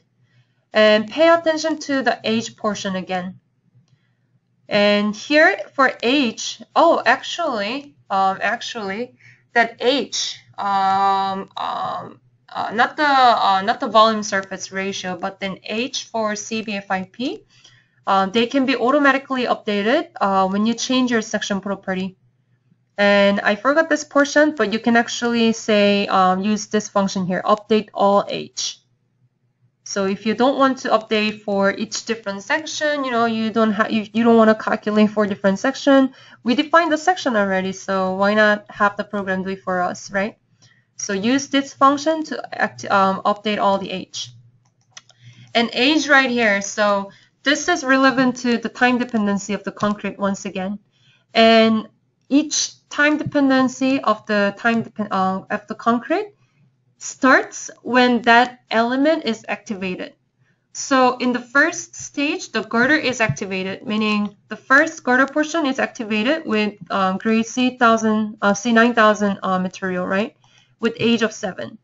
And pay attention to the age portion again. And here for age, oh, actually, that age, not the volume surface ratio, but then age for CEB-FIP, they can be automatically updated when you change your section property. And I forgot this portion, but you can actually say use this function here, update all age. So if you don't want to update for each different section, you know, you don't want to calculate for different section. We defined the section already, so why not have the program do it for us, right? So use this function to update all the age. And age right here, so this is relevant to the time dependency of the concrete once again. And each time dependency of the concrete starts when that element is activated. So in the first stage, the girder is activated, meaning the first girder portion is activated with grade C9000 material, right? With age of 7.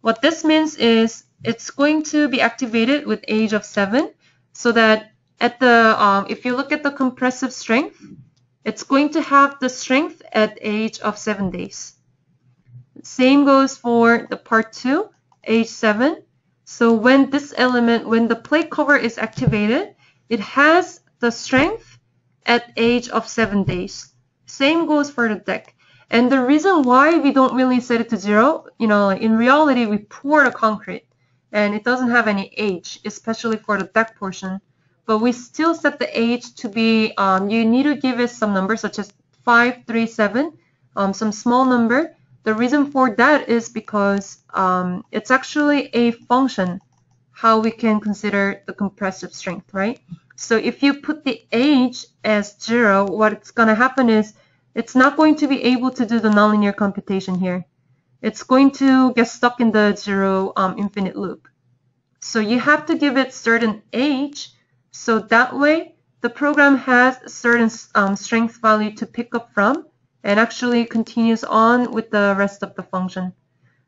What this means is it's going to be activated with age of 7, so that at the if you look at the compressive strength, it's going to have the strength at age of 7 days. Same goes for the part 2, age 7. So when this element, when the plate cover is activated, it has the strength at age of 7 days. Same goes for the deck. And the reason why we don't really set it to 0, you know, in reality, we pour the concrete and it doesn't have any age, especially for the deck portion. But we still set the age to be, you need to give it some number such as 5, 3, 7, some small number. The reason for that is because it's actually a function how we can consider the compressive strength, right? So if you put the age as 0, what's going to happen is it's not going to be able to do the nonlinear computation here. It's going to get stuck in the 0 infinite loop. So you have to give it certain age, so that way the program has a certain strength value to pick up from, and actually continues on with the rest of the function.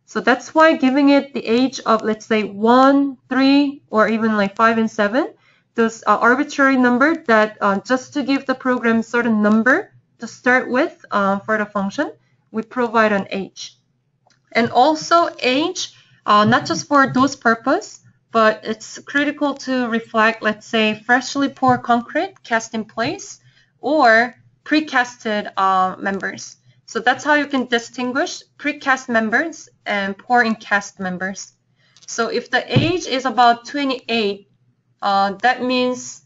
So that's why giving it the age of, let's say, 1, 3, or even like 5 and 7, those arbitrary number that just to give the program certain number to start with for the function, we provide an age. And also age, not just for those purpose, but it's critical to reflect, let's say, freshly poured concrete cast in place, or precasted members. So that's how you can distinguish precast members and pour-in cast members. So if the age is about 28, that means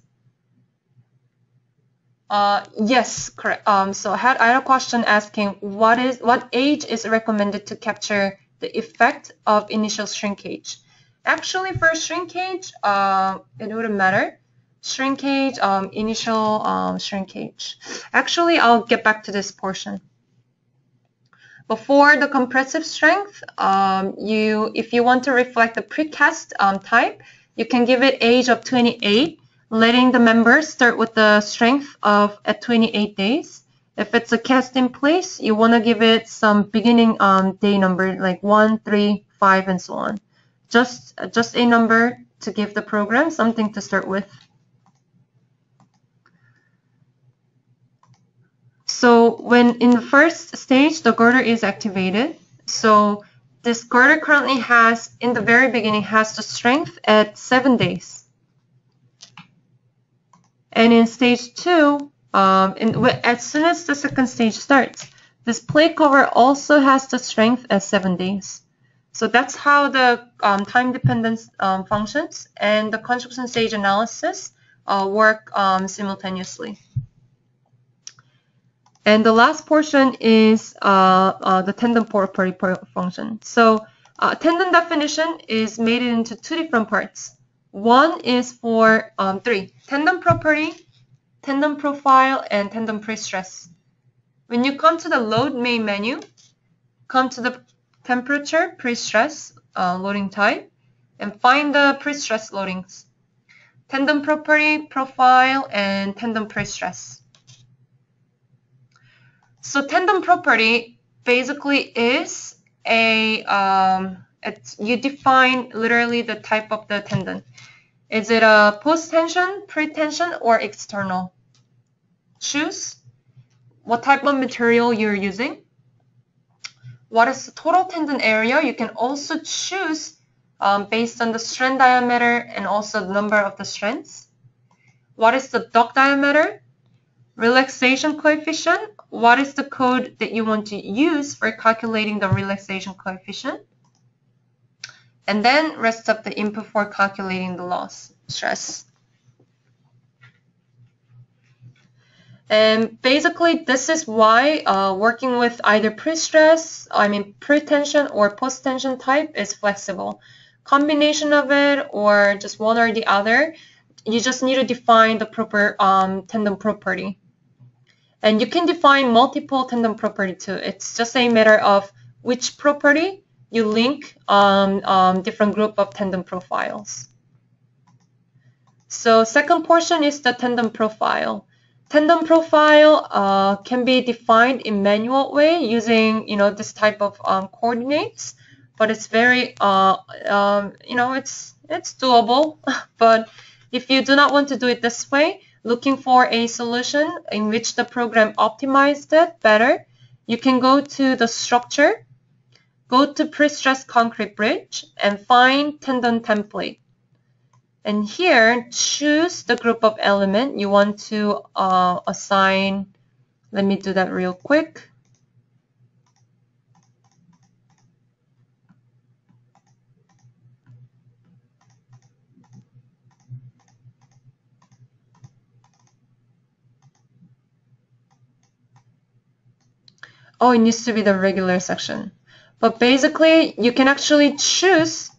yes, correct. So I had a question asking what age is recommended to capture the effect of initial shrinkage. Actually, for shrinkage, it wouldn't matter. Shrinkage, initial shrinkage. Actually, I'll get back to this portion. Before the compressive strength, if you want to reflect the precast type, you can give it age of 28, letting the members start with the strength of at 28 days. If it's a cast in place, you want to give it some beginning day number like 1, 3, 5, and so on. Just a number to give the program something to start with. So when in the first stage, the girder is activated. So this girder currently has, in the very beginning, has the strength at 7 days. And in stage 2, as soon as the second stage starts, this plate cover also has the strength at 7 days. So that's how the time dependence functions and the construction stage analysis work simultaneously. And the last portion is the tendon property function. So tendon definition is made into two different parts. One is for three, tendon property, tendon profile, and tendon pre-stress. When you come to the load main menu, come to the temperature pre-stress loading type, and find the pre-stress loadings. Tendon property, profile, and tendon pre-stress. So tendon property basically is you define literally the type of the tendon. Is it a post-tension, pre-tension, or external? Choose what type of material you're using. What is the total tendon area? You can also choose based on the strand diameter and also the number of the strands. What is the duct diameter? Relaxation coefficient. What is the code that you want to use for calculating the relaxation coefficient? And then rest of the input for calculating the loss stress. And basically, this is why working with either pre-tension or post-tension type is flexible. Combination of it or just one or the other, you just need to define the proper tendon property. And you can define multiple tendon property too. It's just a matter of which property you link different group of tendon profiles. So second portion is the tendon profile. Tendon profile can be defined in manual way using this type of coordinates, but it's very it's doable. But if you do not want to do it this way, looking for a solution in which the program optimized it better, you can go to the structure, go to pre-stressed concrete bridge, and find tendon template. And here, choose the group of element you want to assign. Let me do that real quick. Oh, it needs to be the regular section. But basically, you can actually choose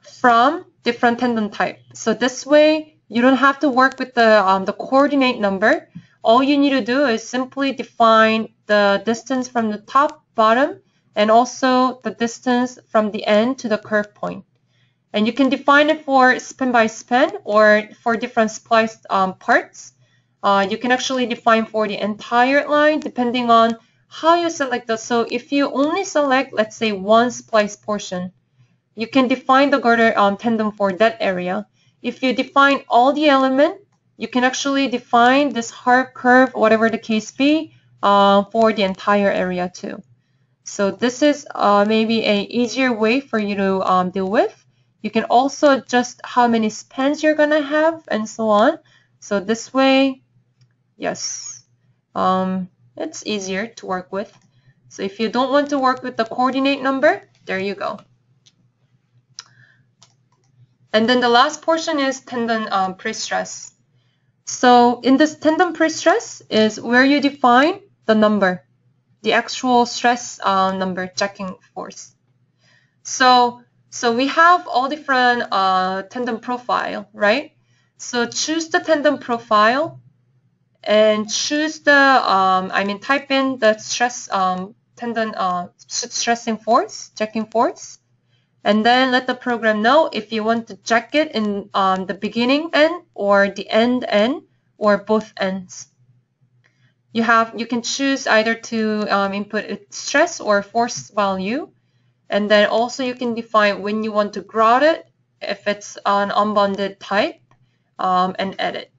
from different tendon type. So this way, you don't have to work with the coordinate number. All you need to do is simply define the distance from the top, bottom, and also the distance from the end to the curve point. And you can define it for span by span or for different spliced parts. You can actually define for the entire line depending on how you select those. So if you only select, let's say, one splice portion, you can define the girder tendon for that area. If you define all the element, you can actually define this hard curve, whatever the case be, for the entire area too. So this is maybe an easier way for you to deal with. You can also adjust how many spans you're gonna have and so on. So this way, yes, it's easier to work with. So if you don't want to work with the coordinate number, there you go. And then the last portion is tendon pre-stress. So in this tendon pre-stress is where you define the number, the actual stress number, checking force. So we have all different tendon profile, right? So choose the tendon profile and choose the, type in the stress tendon stressing force, checking force. And then let the program know if you want to check it in the beginning end or the end or both ends. You can choose either to input its stress or force value. And then also you can define when you want to grout it, if it's an unbounded type, and edit.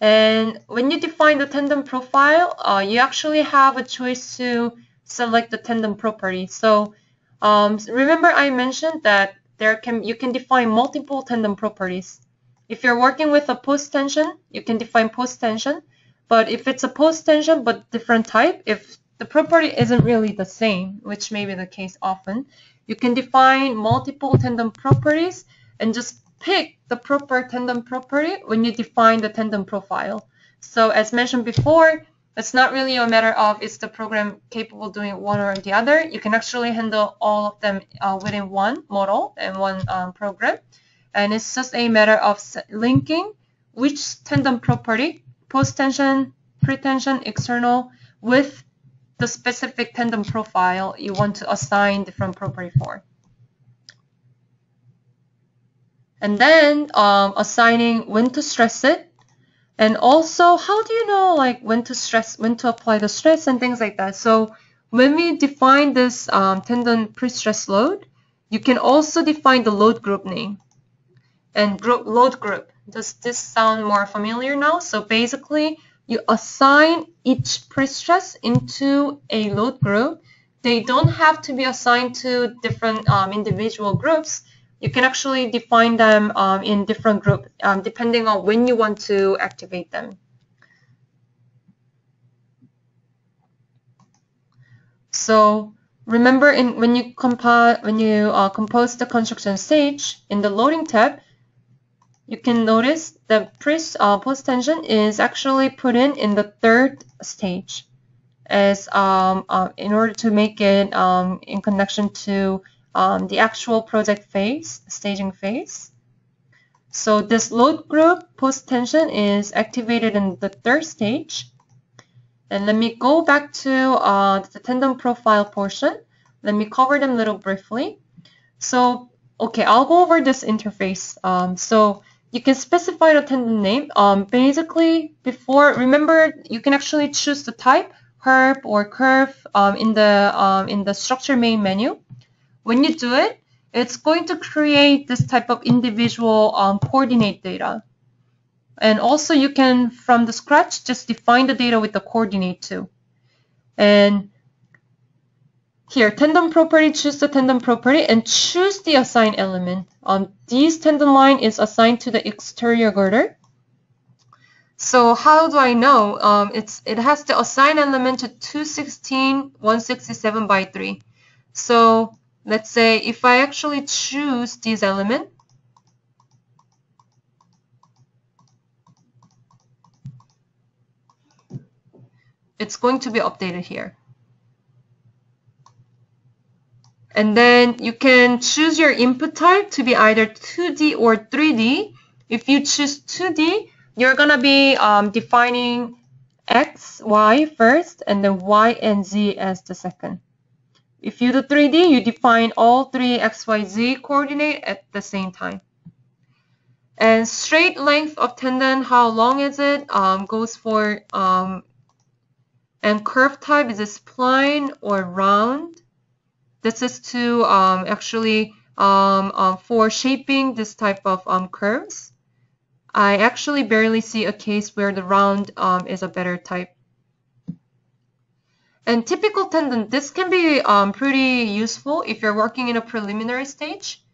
And when you define the tendon profile, you actually have a choice to select the tendon property. So remember I mentioned that you can define multiple tendon properties. If you're working with a post-tension, you can define post-tension. But if it's a post-tension but different type, if the property isn't really the same, which may be the case often, you can define multiple tendon properties and just pick the proper tendon property when you define the tendon profile. So as mentioned before, it's not really a matter of is the program capable of doing one or the other. You can actually handle all of them within one model and one program. And it's just a matter of linking which tendon property, post-tension, pre-tension, external, with the specific tendon profile you want to assign different property for. And then assigning when to stress it. And also, how do you know when to apply the stress and things like that? So when we define this tendon pre-stress load, you can also define the load group name. and group, load group. Does this sound more familiar now? So basically, you assign each prestress into a load group. They don't have to be assigned to different individual groups. You can actually define them in different groups depending on when you want to activate them. So remember, when you compose the construction stage in the loading tab, you can notice the post tension is actually put in the third stage, as in order to make it in connection to the actual project phase, staging phase. So this load group post tension is activated in the third stage. And let me go back to the tandem profile portion. Let me cover them a little briefly. So, okay, I'll go over this interface. So you can specify the tandem name. Basically, remember, you can actually choose the type, herb or curve, in the structure main menu. When you do it, it's going to create this type of individual coordinate data. And also you can, from the scratch, just define the data with the coordinate too. And here, tandem property, choose the tandem property and choose the assign element. This tandem line is assigned to the exterior girder. So how do I know? It has the assign element to 216/167/3. So let's say if I actually choose this element, it's going to be updated here. And then you can choose your input type to be either 2D or 3D. If you choose 2D, you're going to be defining X, Y first, and then Y and Z as the second. If you do 3D, you define all three X, Y, Z coordinate at the same time. And straight length of tendon, how long is it, goes for and curve type, is a spline or round? This is to for shaping this type of curves. I actually barely see a case where the round is a better type. And typical tendon, this can be pretty useful if you're working in a preliminary stage.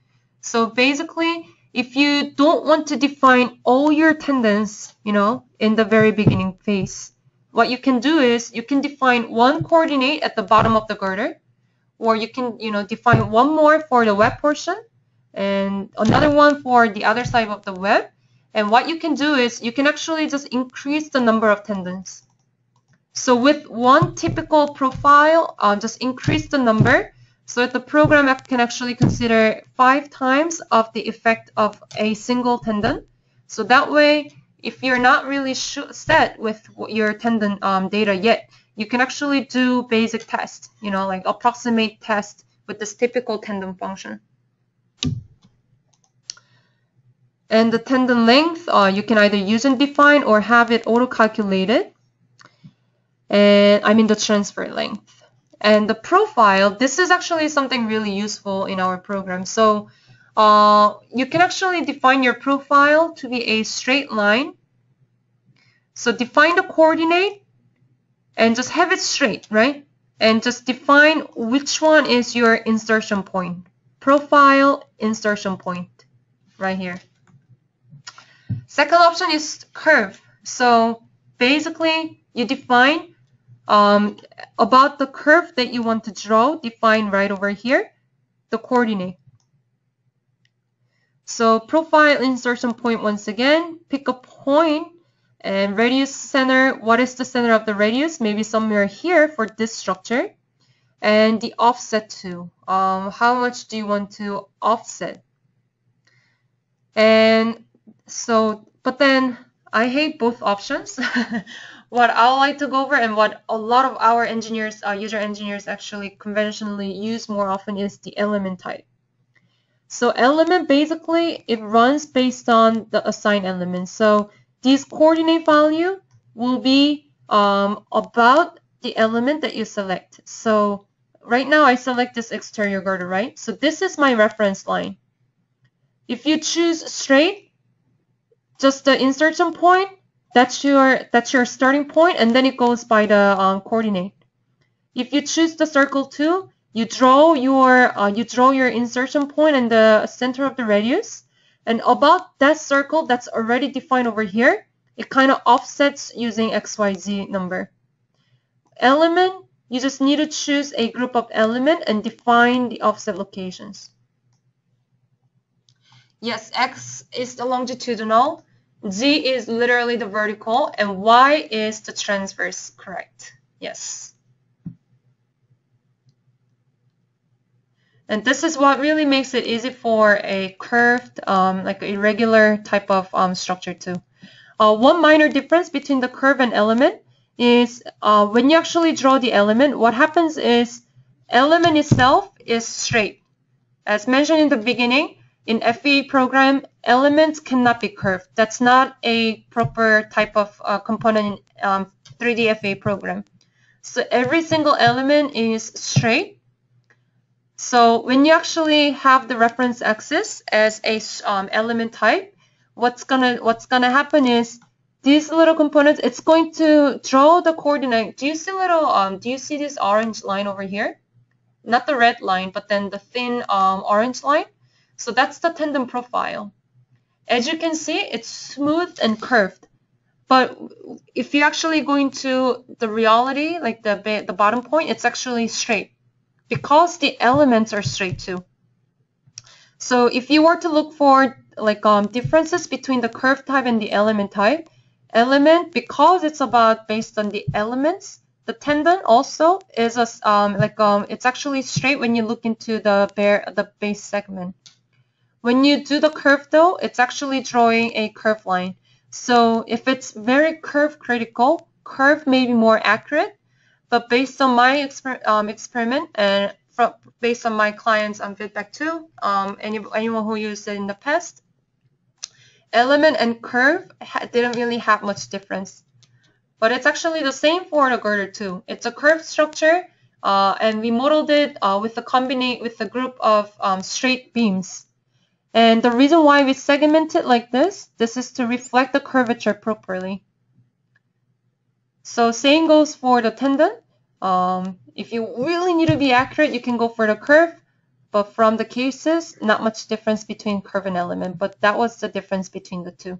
So basically, if you don't want to define all your tendons, you know, in the very beginning phase, what you can do is you can define one coordinate at the bottom of the girder, or you can, you know, define one more for the web portion and another one for the other side of the web. And what you can do is you can actually just increase the number of tendons. So with one typical profile, just increase the number so that the program can actually consider 5 times of the effect of a single tendon. So that way, if you're not really set with your tendon data yet, you can actually do basic tests, you know, like approximate test with this typical tendon function. And the tendon length, you can either use and define or have it auto-calculated. And I mean the transfer length. And the profile, this is actually something really useful in our program. So you can actually define your profile to be a straight line. So define the coordinate and just have it straight, right? And just define which one is your insertion point. Profile insertion point right here. Second option is curve. So basically you define about the curve that you want to draw, define right over here, the coordinate. So profile insertion point once again, pick a point and radius center, what is the center of the radius? Maybe somewhere here for this structure. And the offset too, how much do you want to offset? And so, but then I hate both options. What I like to go over and what a lot of our engineers, user engineers actually conventionally use more often is the element type. So element, basically, it runs based on the assigned element. So this coordinate value will be about the element that you select. So right now I select this exterior girder, right? So this is my reference line. If you choose straight, just the insertion point, that's your starting point, and then it goes by the coordinate. If you choose the circle too, you draw your insertion point and the center of the radius, and about that circle that's already defined over here, it kind of offsets using XYZ number. Element, you just need to choose a group of element and define the offset locations. Yes, X is the longitudinal, Z is literally the vertical, and Y is the transverse, correct? Yes. And this is what really makes it easy for a curved, like irregular type of structure too. One minor difference between the curve and element is when you actually draw the element, what happens is element itself is straight. As mentioned in the beginning, in FEA program, elements cannot be curved. That's not a proper type of component in 3D FEA program. So every single element is straight. So when you actually have the reference axis as a element type, what's gonna happen is these little components. It's going to draw the coordinate. Do you see little? Do you see this orange line over here? Not the red line, but then the thin orange line. So that's the tendon profile. As you can see, it's smooth and curved. But if you actually go into the reality, like the bottom point, it's actually straight, because the elements are straight too. So if you were to look for like differences between the curve type and the element type, element, because it's about based on the elements, the tendon also is a, it's actually straight when you look into the base segment. When you do the curve though, it's actually drawing a curve line. So if it's very curve critical, curve may be more accurate. But based on my experiment and based on my clients' feedback too, anyone who used it in the past, element and curve didn't really have much difference. But it's actually the same for the girder too. It's a curved structure, and we modeled it with a group of straight beams. And the reason why we segment it like this is to reflect the curvature properly. So same goes for the tendon. If you really need to be accurate, you can go for the curve, but from the cases, not much difference between curve and element, but that was the difference between the two.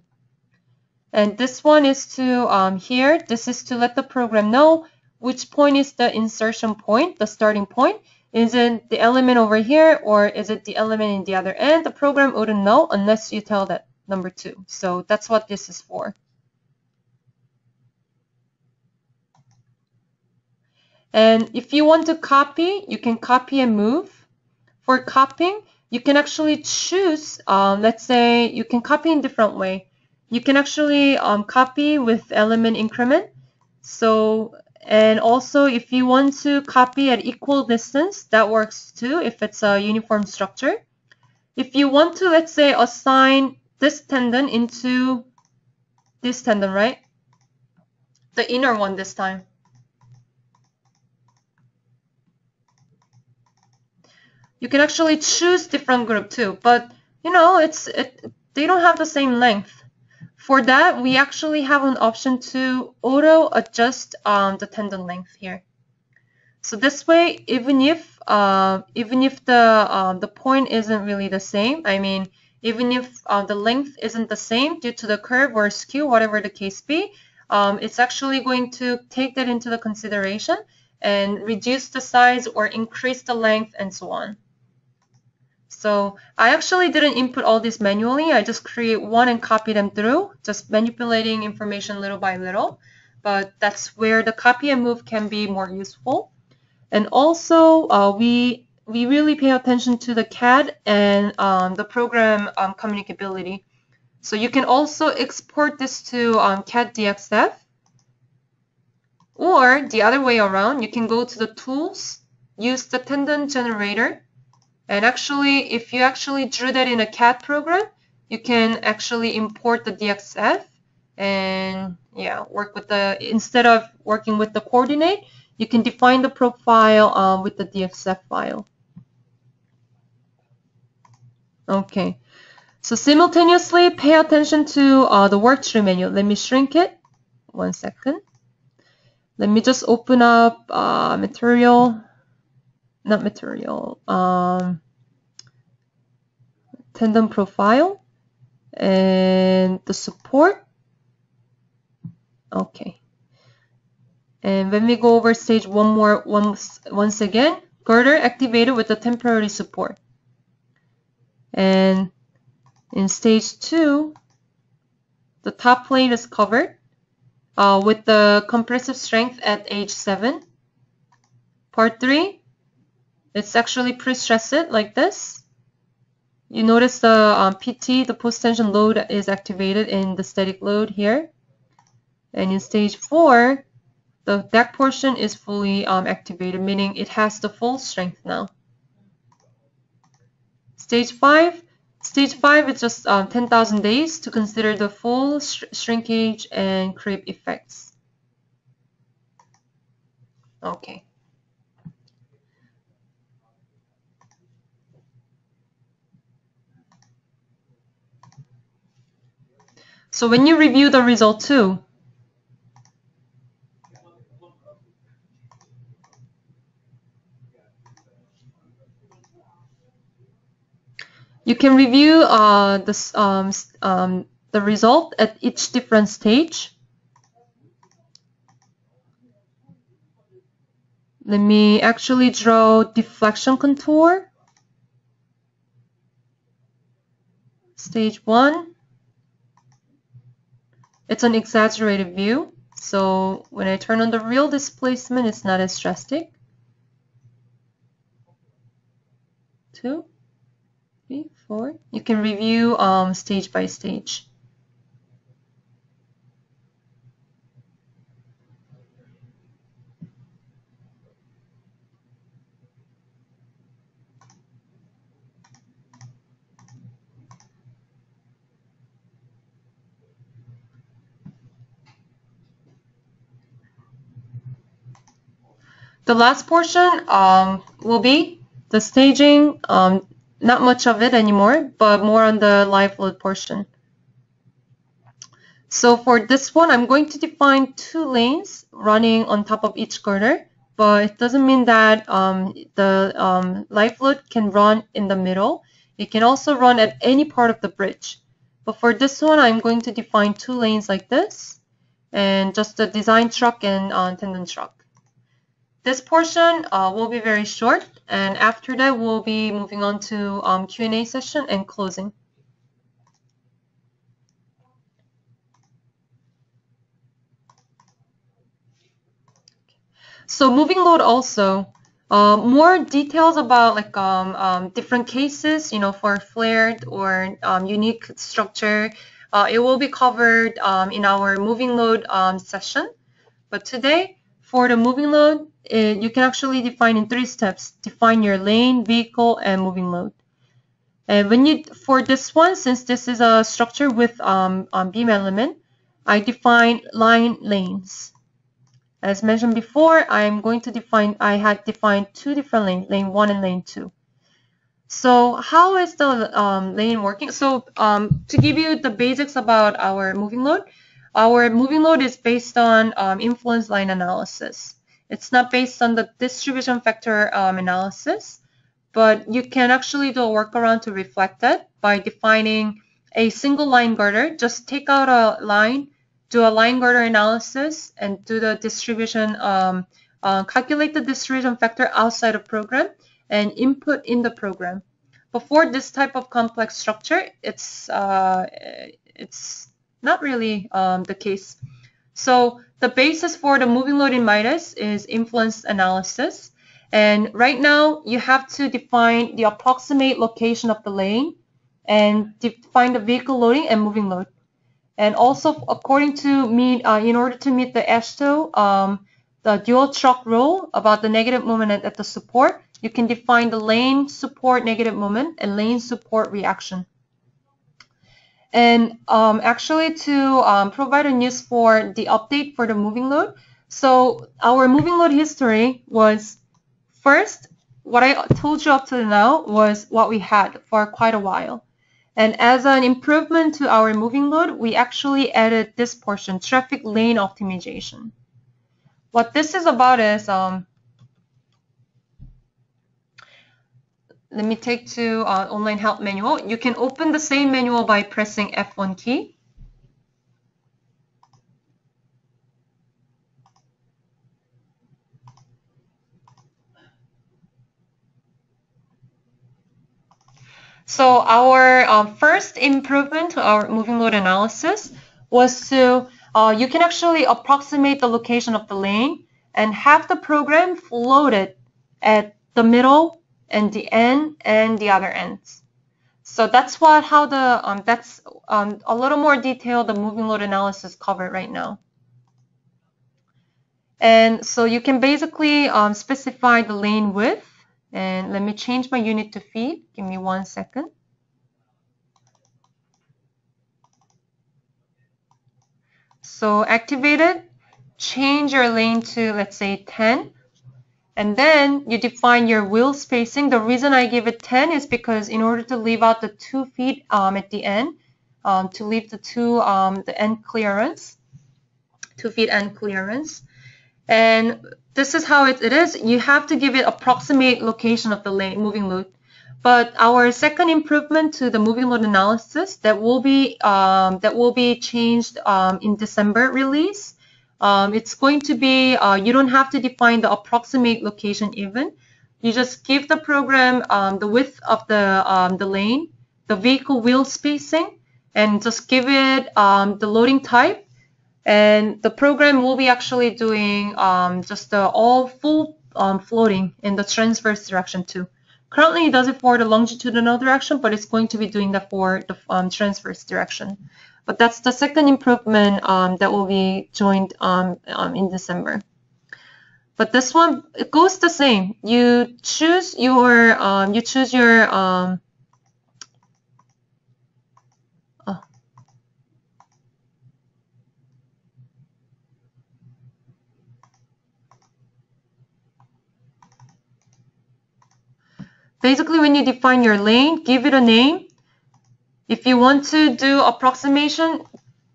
And this one is to, here, this is to let the program know which point is the insertion point, the starting point. Is it the element over here, or is it the element in the other end? The program wouldn't know unless you tell that number two. So that's what this is for. And if you want to copy, you can copy and move. For copying, you can actually choose, let's say you can copy in different way. You can actually copy with element increment. So, and also if you want to copy at equal distance, that works too if it's a uniform structure. If you want to, let's say, assign this tendon into this tendon, right? The inner one this time. You can actually choose different group too, but you know, they don't have the same length. For that, we actually have an option to auto adjust the tendon length here. So this way, even if the point isn't really the same, I mean, even if the length isn't the same due to the curve or skew, whatever the case be, it's actually going to take that into the consideration and reduce the size or increase the length and so on. So I actually didn't input all this manually. I just create one and copy them through, just manipulating information little by little. But that's where the copy and move can be more useful. And also, we really pay attention to the CAD and the program communicability. So you can also export this to CAD DXF. Or the other way around, you can go to the tools, use the tendon generator, and actually, if you actually drew that in a CAD program, you can actually import the DXF and yeah, work with the, instead of working with the coordinate, you can define the profile with the DXF file. Okay, So simultaneously pay attention to the work tree menu. Let me shrink it. 1 second. Let me just open up tendon profile and the support. Okay. And when we go over stage once again, girder activated with the temporary support. And in stage 2, the top plane is covered with the compressive strength at age 7. Part 3, it's actually pre-stressed like this. You notice the PT, the post-tension load, is activated in the static load here. And in stage 4, the deck portion is fully activated, meaning it has the full strength now. Stage 5. Stage 5 is just 10,000 days to consider the full shrinkage and creep effects. Okay. So when you review the result 2, you can review the result at each different stage. Let me actually draw deflection contour. Stage 1. It's an exaggerated view, so when I turn on the real displacement, it's not as drastic. 2, 3, 4. You can review stage by stage. The last portion will be the staging. Not much of it anymore, but more on the live load portion. So for this one, I'm going to define 2 lanes running on top of each girder, but it doesn't mean that the live load can run in the middle. It can also run at any part of the bridge. But for this one, I'm going to define 2 lanes like this, and just the design truck and tendon truck. This portion will be very short, and after that we'll be moving on to Q&A session and closing. So moving load also, more details about like different cases, you know, for flared or unique structure. It will be covered in our moving load session, but today, for the moving load, you can actually define in 3 steps. Define your lane, vehicle, and moving load. And when you, for this one, since this is a structure with beam element, I define line lanes. As mentioned before, I'm going to define, I had defined 2 different lanes, lane 1 and lane 2. So how is the lane working? So to give you the basics about our moving load is based on influence line analysis. It's not based on the distribution factor analysis, but you can actually do a workaround to reflect that by defining a single line girder. Just take out a line, do a line girder analysis, and do the distribution, calculate the distribution factor outside of program and input in the program. But for this type of complex structure, it's not really the case. So the basis for the moving load in MIDAS is influence analysis. And right now you have to define the approximate location of the lane and define the vehicle loading and moving load. And also according to in order to meet the AASHTO, the dual truck rule about the negative moment at the support, you can define the lane support negative moment and lane support reaction. And actually to provide a news for the update for the moving load. So our moving load history was, first, what I told you up to now was what we had for quite a while. And as an improvement to our moving load, we actually added this portion, traffic lane optimization. What this is about is, let me take to online help manual. You can open the same manual by pressing F1 key. So our first improvement to our moving load analysis was to, you can actually approximate the location of the lane and have the program floated at the middle and the end and the other ends. So that's what, how the, that's a little more detail the moving load analysis covered right now. And so you can basically specify the lane width. And let me change my unit to feet. Give me 1 second. So activate it. Change your lane to, let's say, 10. And then you define your wheel spacing. The reason I give it 10 is because in order to leave out the 2 feet at the end, to leave the the end clearance, 2 feet end clearance. And this is how it is. You have to give it approximate location of the lane, moving load. But our second improvement to the moving load analysis that will be changed in December release. It's going to be you don't have to define the approximate location even. You just give the program the width of the lane, the vehicle wheel spacing, and just give it the loading type. And the program will be actually doing just the all full floating in the transverse direction too. Currently, it does it for the longitudinal direction, but it's going to be doing that for the transverse direction. But that's the second improvement that will be joined in December. But this one, it goes the same. You choose your basically, when you define your lane, give it a name. If you want to do approximation,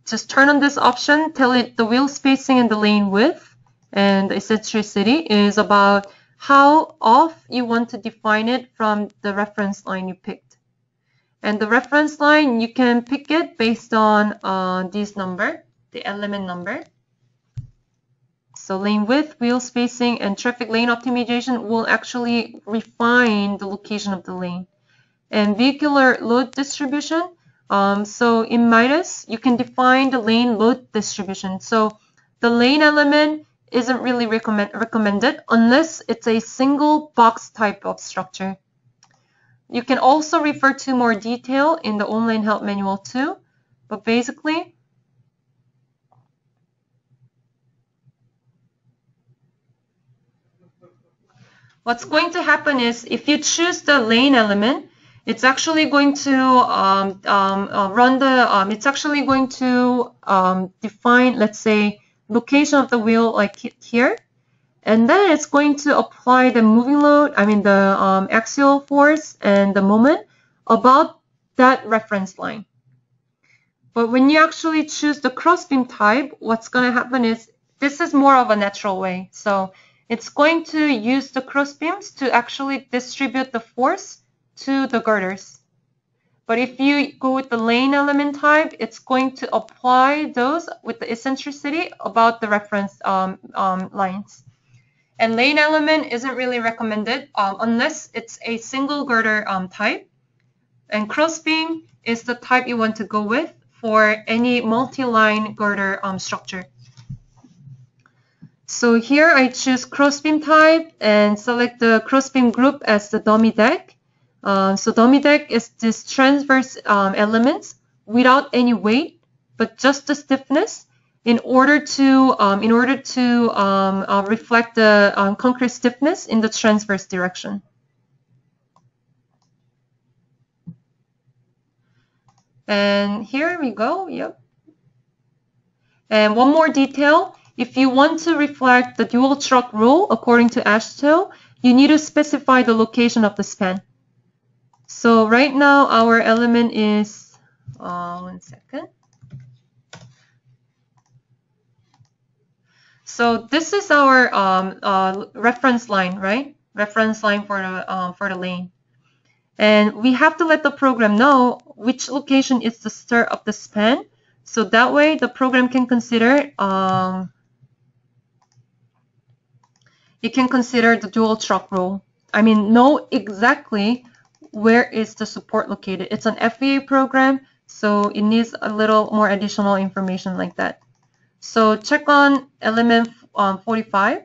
just turn on this option, tell it the wheel spacing and the lane width and the eccentricity is about how off you want to define it from the reference line you picked. And the reference line, you can pick it based on this number, the element number. So lane width, wheel spacing, and traffic lane optimization will actually refine the location of the lane. And vehicular load distribution, so in MIDAS, you can define the lane load distribution. So the lane element isn't really recommended unless it's a single box type of structure. You can also refer to more detail in the online help manual too, but basically, what's going to happen is if you choose the lane element, it's actually going to define, let's say, location of the wheel like here, and then it's going to apply the moving load, I mean the axial force and the moment about that reference line. But when you actually choose the crossbeam type, what's going to happen is this is more of a natural way. So it's going to use the crossbeams to actually distribute the force to the girders. But if you go with the lane element type, it's going to apply those with the eccentricity about the reference lines. And lane element isn't really recommended unless it's a single girder type. And crossbeam is the type you want to go with for any multi-line girder structure. So here I choose crossbeam type and select the crossbeam group as the dummy deck. So dummy deck is this transverse elements without any weight, but just the stiffness in order to reflect the concrete stiffness in the transverse direction. And here we go. Yep. And one more detail. If you want to reflect the dual truck rule according to AASHTO, you need to specify the location of the span. So right now our element is, one second. So this is our reference line, right? Reference line for the lane. And we have to let the program know which location is the start of the span. So that way the program can consider, it can consider the dual truck rule. I mean, know exactly where is the support located. It's an FEA program, so it needs a little more additional information like that. So check on element 45.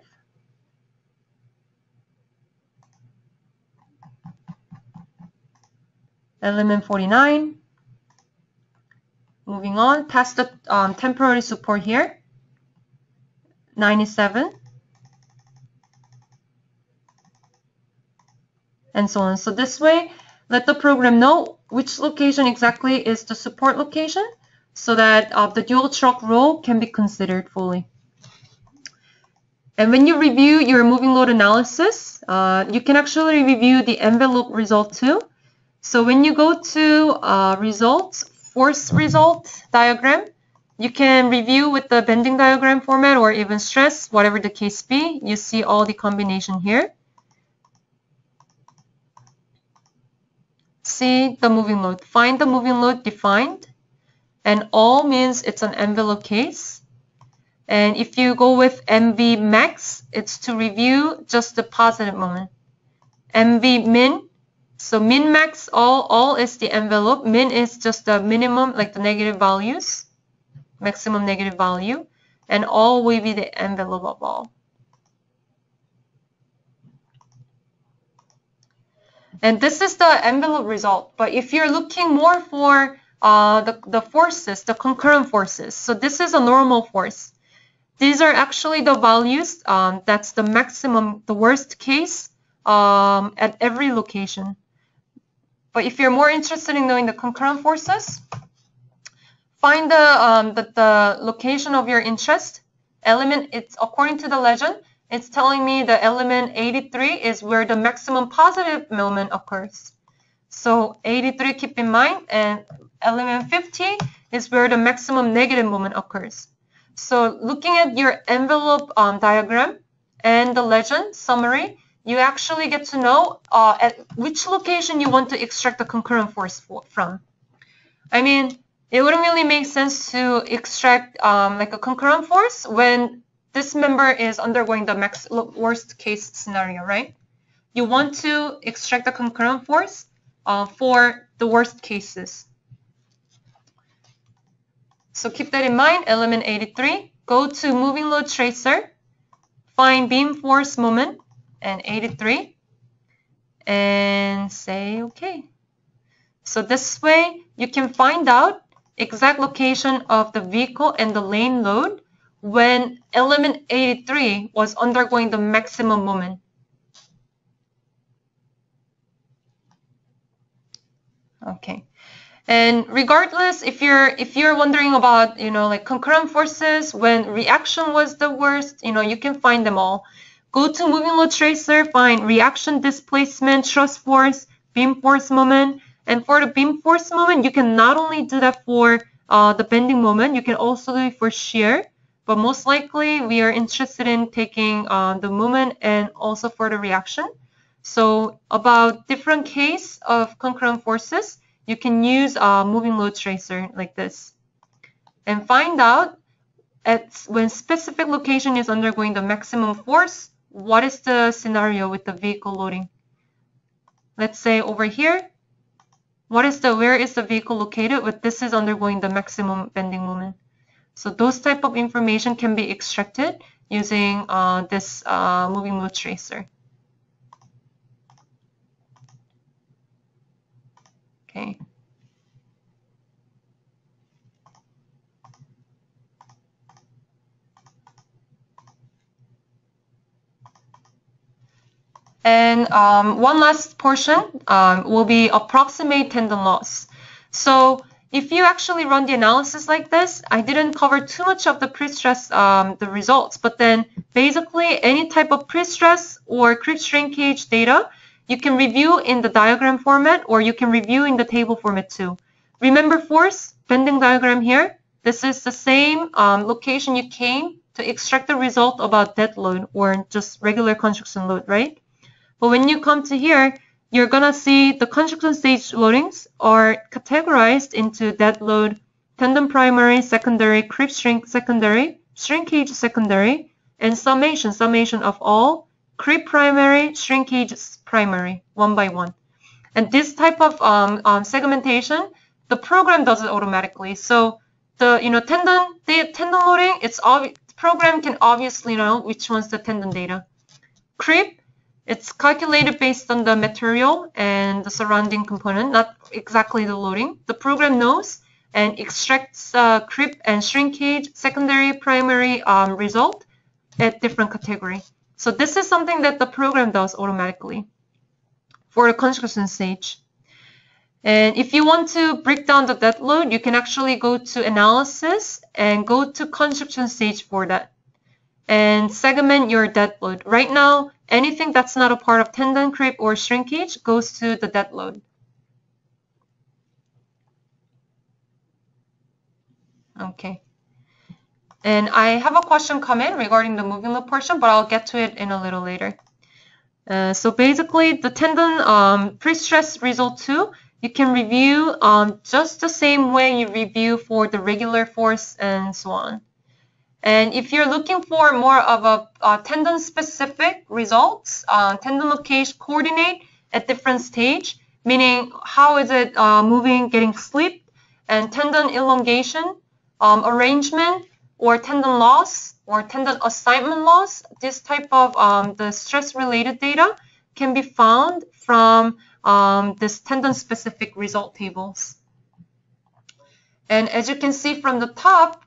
Element 49. Moving on past the temporary support here. 97. And so on. So this way, let the program know which location exactly is the support location, so that the dual truck rule can be considered fully. And when you review your moving load analysis, you can actually review the envelope result too. So when you go to results, force result diagram, you can review with the bending diagram format or even stress, whatever the case be. You see all the combination here. See the moving load, find the moving load defined. And all means it's an envelope case. And if you go with MV max, it's to review just the positive moment. MV min, so min max, all is the envelope. Min is just the minimum, like the negative values, maximum negative value. And all will be the envelope of all. And this is the envelope result. But if you're looking more for the forces, the concurrent forces. So this is a normal force. These are actually the values, that's the maximum, the worst case at every location. But if you're more interested in knowing the concurrent forces, find the location of your interest. Element, it's according to the legend, it's telling me the element 83 is where the maximum positive moment occurs. So 83, keep in mind, and element 50 is where the maximum negative moment occurs. So looking at your envelope diagram and the legend summary, you actually get to know at which location you want to extract the concurrent force from. I mean, it wouldn't really make sense to extract like a concurrent force when this member is undergoing the worst case scenario, right? You want to extract the concurrent force for the worst cases. So keep that in mind, element 83. Go to moving load tracer, find beam force moment and 83, and say okay. So this way you can find out exact location of the vehicle and the lane load when element 83 was undergoing the maximum moment. Okay. And regardless, if you're wondering about, you know, like concurrent forces when reaction was the worst, you know, you can find them all. Go to moving load tracer, find reaction displacement, thrust force, beam force moment. And for the beam force moment, you can not only do that for the bending moment, you can also do it for shear. But most likely, we are interested in taking the moment and also for the reaction. So about different case of concurrent forces, you can use a moving load tracer like this and find out at when specific location is undergoing the maximum force, what is the scenario with the vehicle loading. Let's say over here, where is the vehicle located with this is undergoing the maximum bending moment. So those type of information can be extracted using this moving load tracer. Okay. And one last portion will be approximate tendon loss. So if you actually run the analysis like this, I didn't cover too much of the pre-stress the results, but then basically any type of pre-stress or creep shrinkage data, You can review in the diagram format, or you can review in the table format too. Remember force, bending diagram here. This is the same location you came to extract the result about dead load or just regular construction load, right? But when you come to here, you're gonna see the construction stage loadings are categorized into dead load, tandem primary, secondary, creep shrink secondary, shrinkage secondary, and summation of all, creep primary, shrinkage primary, one by one. And this type of segmentation, the program does it automatically. So the tendon loading, it's obvious, the program can obviously know which one's the tendon data. Creep, it's calculated based on the material and the surrounding component, not exactly the loading. The program knows and extracts creep and shrinkage, secondary, primary result at different category. So this is something that the program does automatically for the construction stage. And if you want to break down the dead load, you can actually go to analysis and go to construction stage for that and segment your dead load. Right now, anything that's not a part of tendon, creep, or shrinkage goes to the dead load. Okay. And I have a question come in regarding the moving load portion, but I'll get to it in a little later. So basically, the tendon pre-stress result 2, you can review just the same way you review for the regular force and so on. And if you're looking for more of a tendon-specific results, tendon location coordinate at different stage, meaning how is it moving, getting slipped, and tendon elongation, arrangement, or tendon loss, or tendon assignment loss, this type of the stress-related data can be found from this tendon-specific result tables. And as you can see from the top,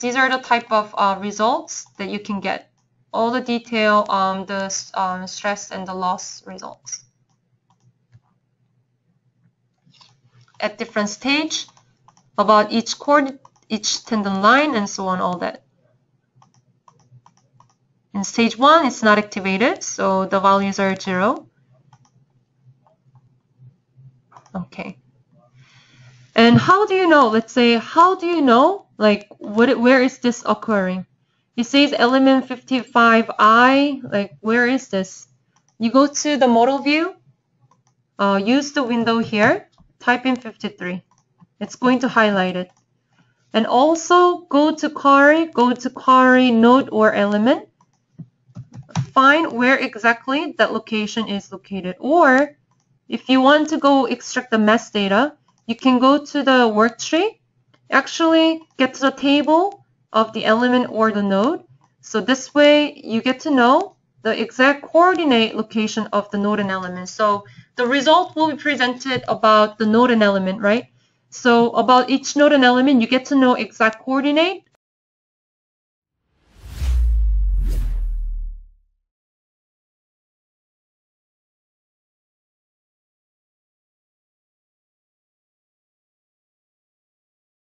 these are the type of results that you can get. All the detail on the stress and the loss results at different stage, about each cord, each tendon line, and so on, all that. In stage 1, it's not activated, so the values are 0. Okay. And how do you know? Let's say, how do you know, like, where is this occurring? It says element 55i, like, where is this? You go to the model view, use the window here, type in 53. It's going to highlight it. And also go to query node or element, find where exactly that location is located. Or if you want to go extract the mesh data, you can go to the work tree, actually get to the table of the element or the node. So this way you get to know the exact coordinate location of the node and element. So the result will be presented about the node and element, right? So about each node and element, you get to know exact coordinate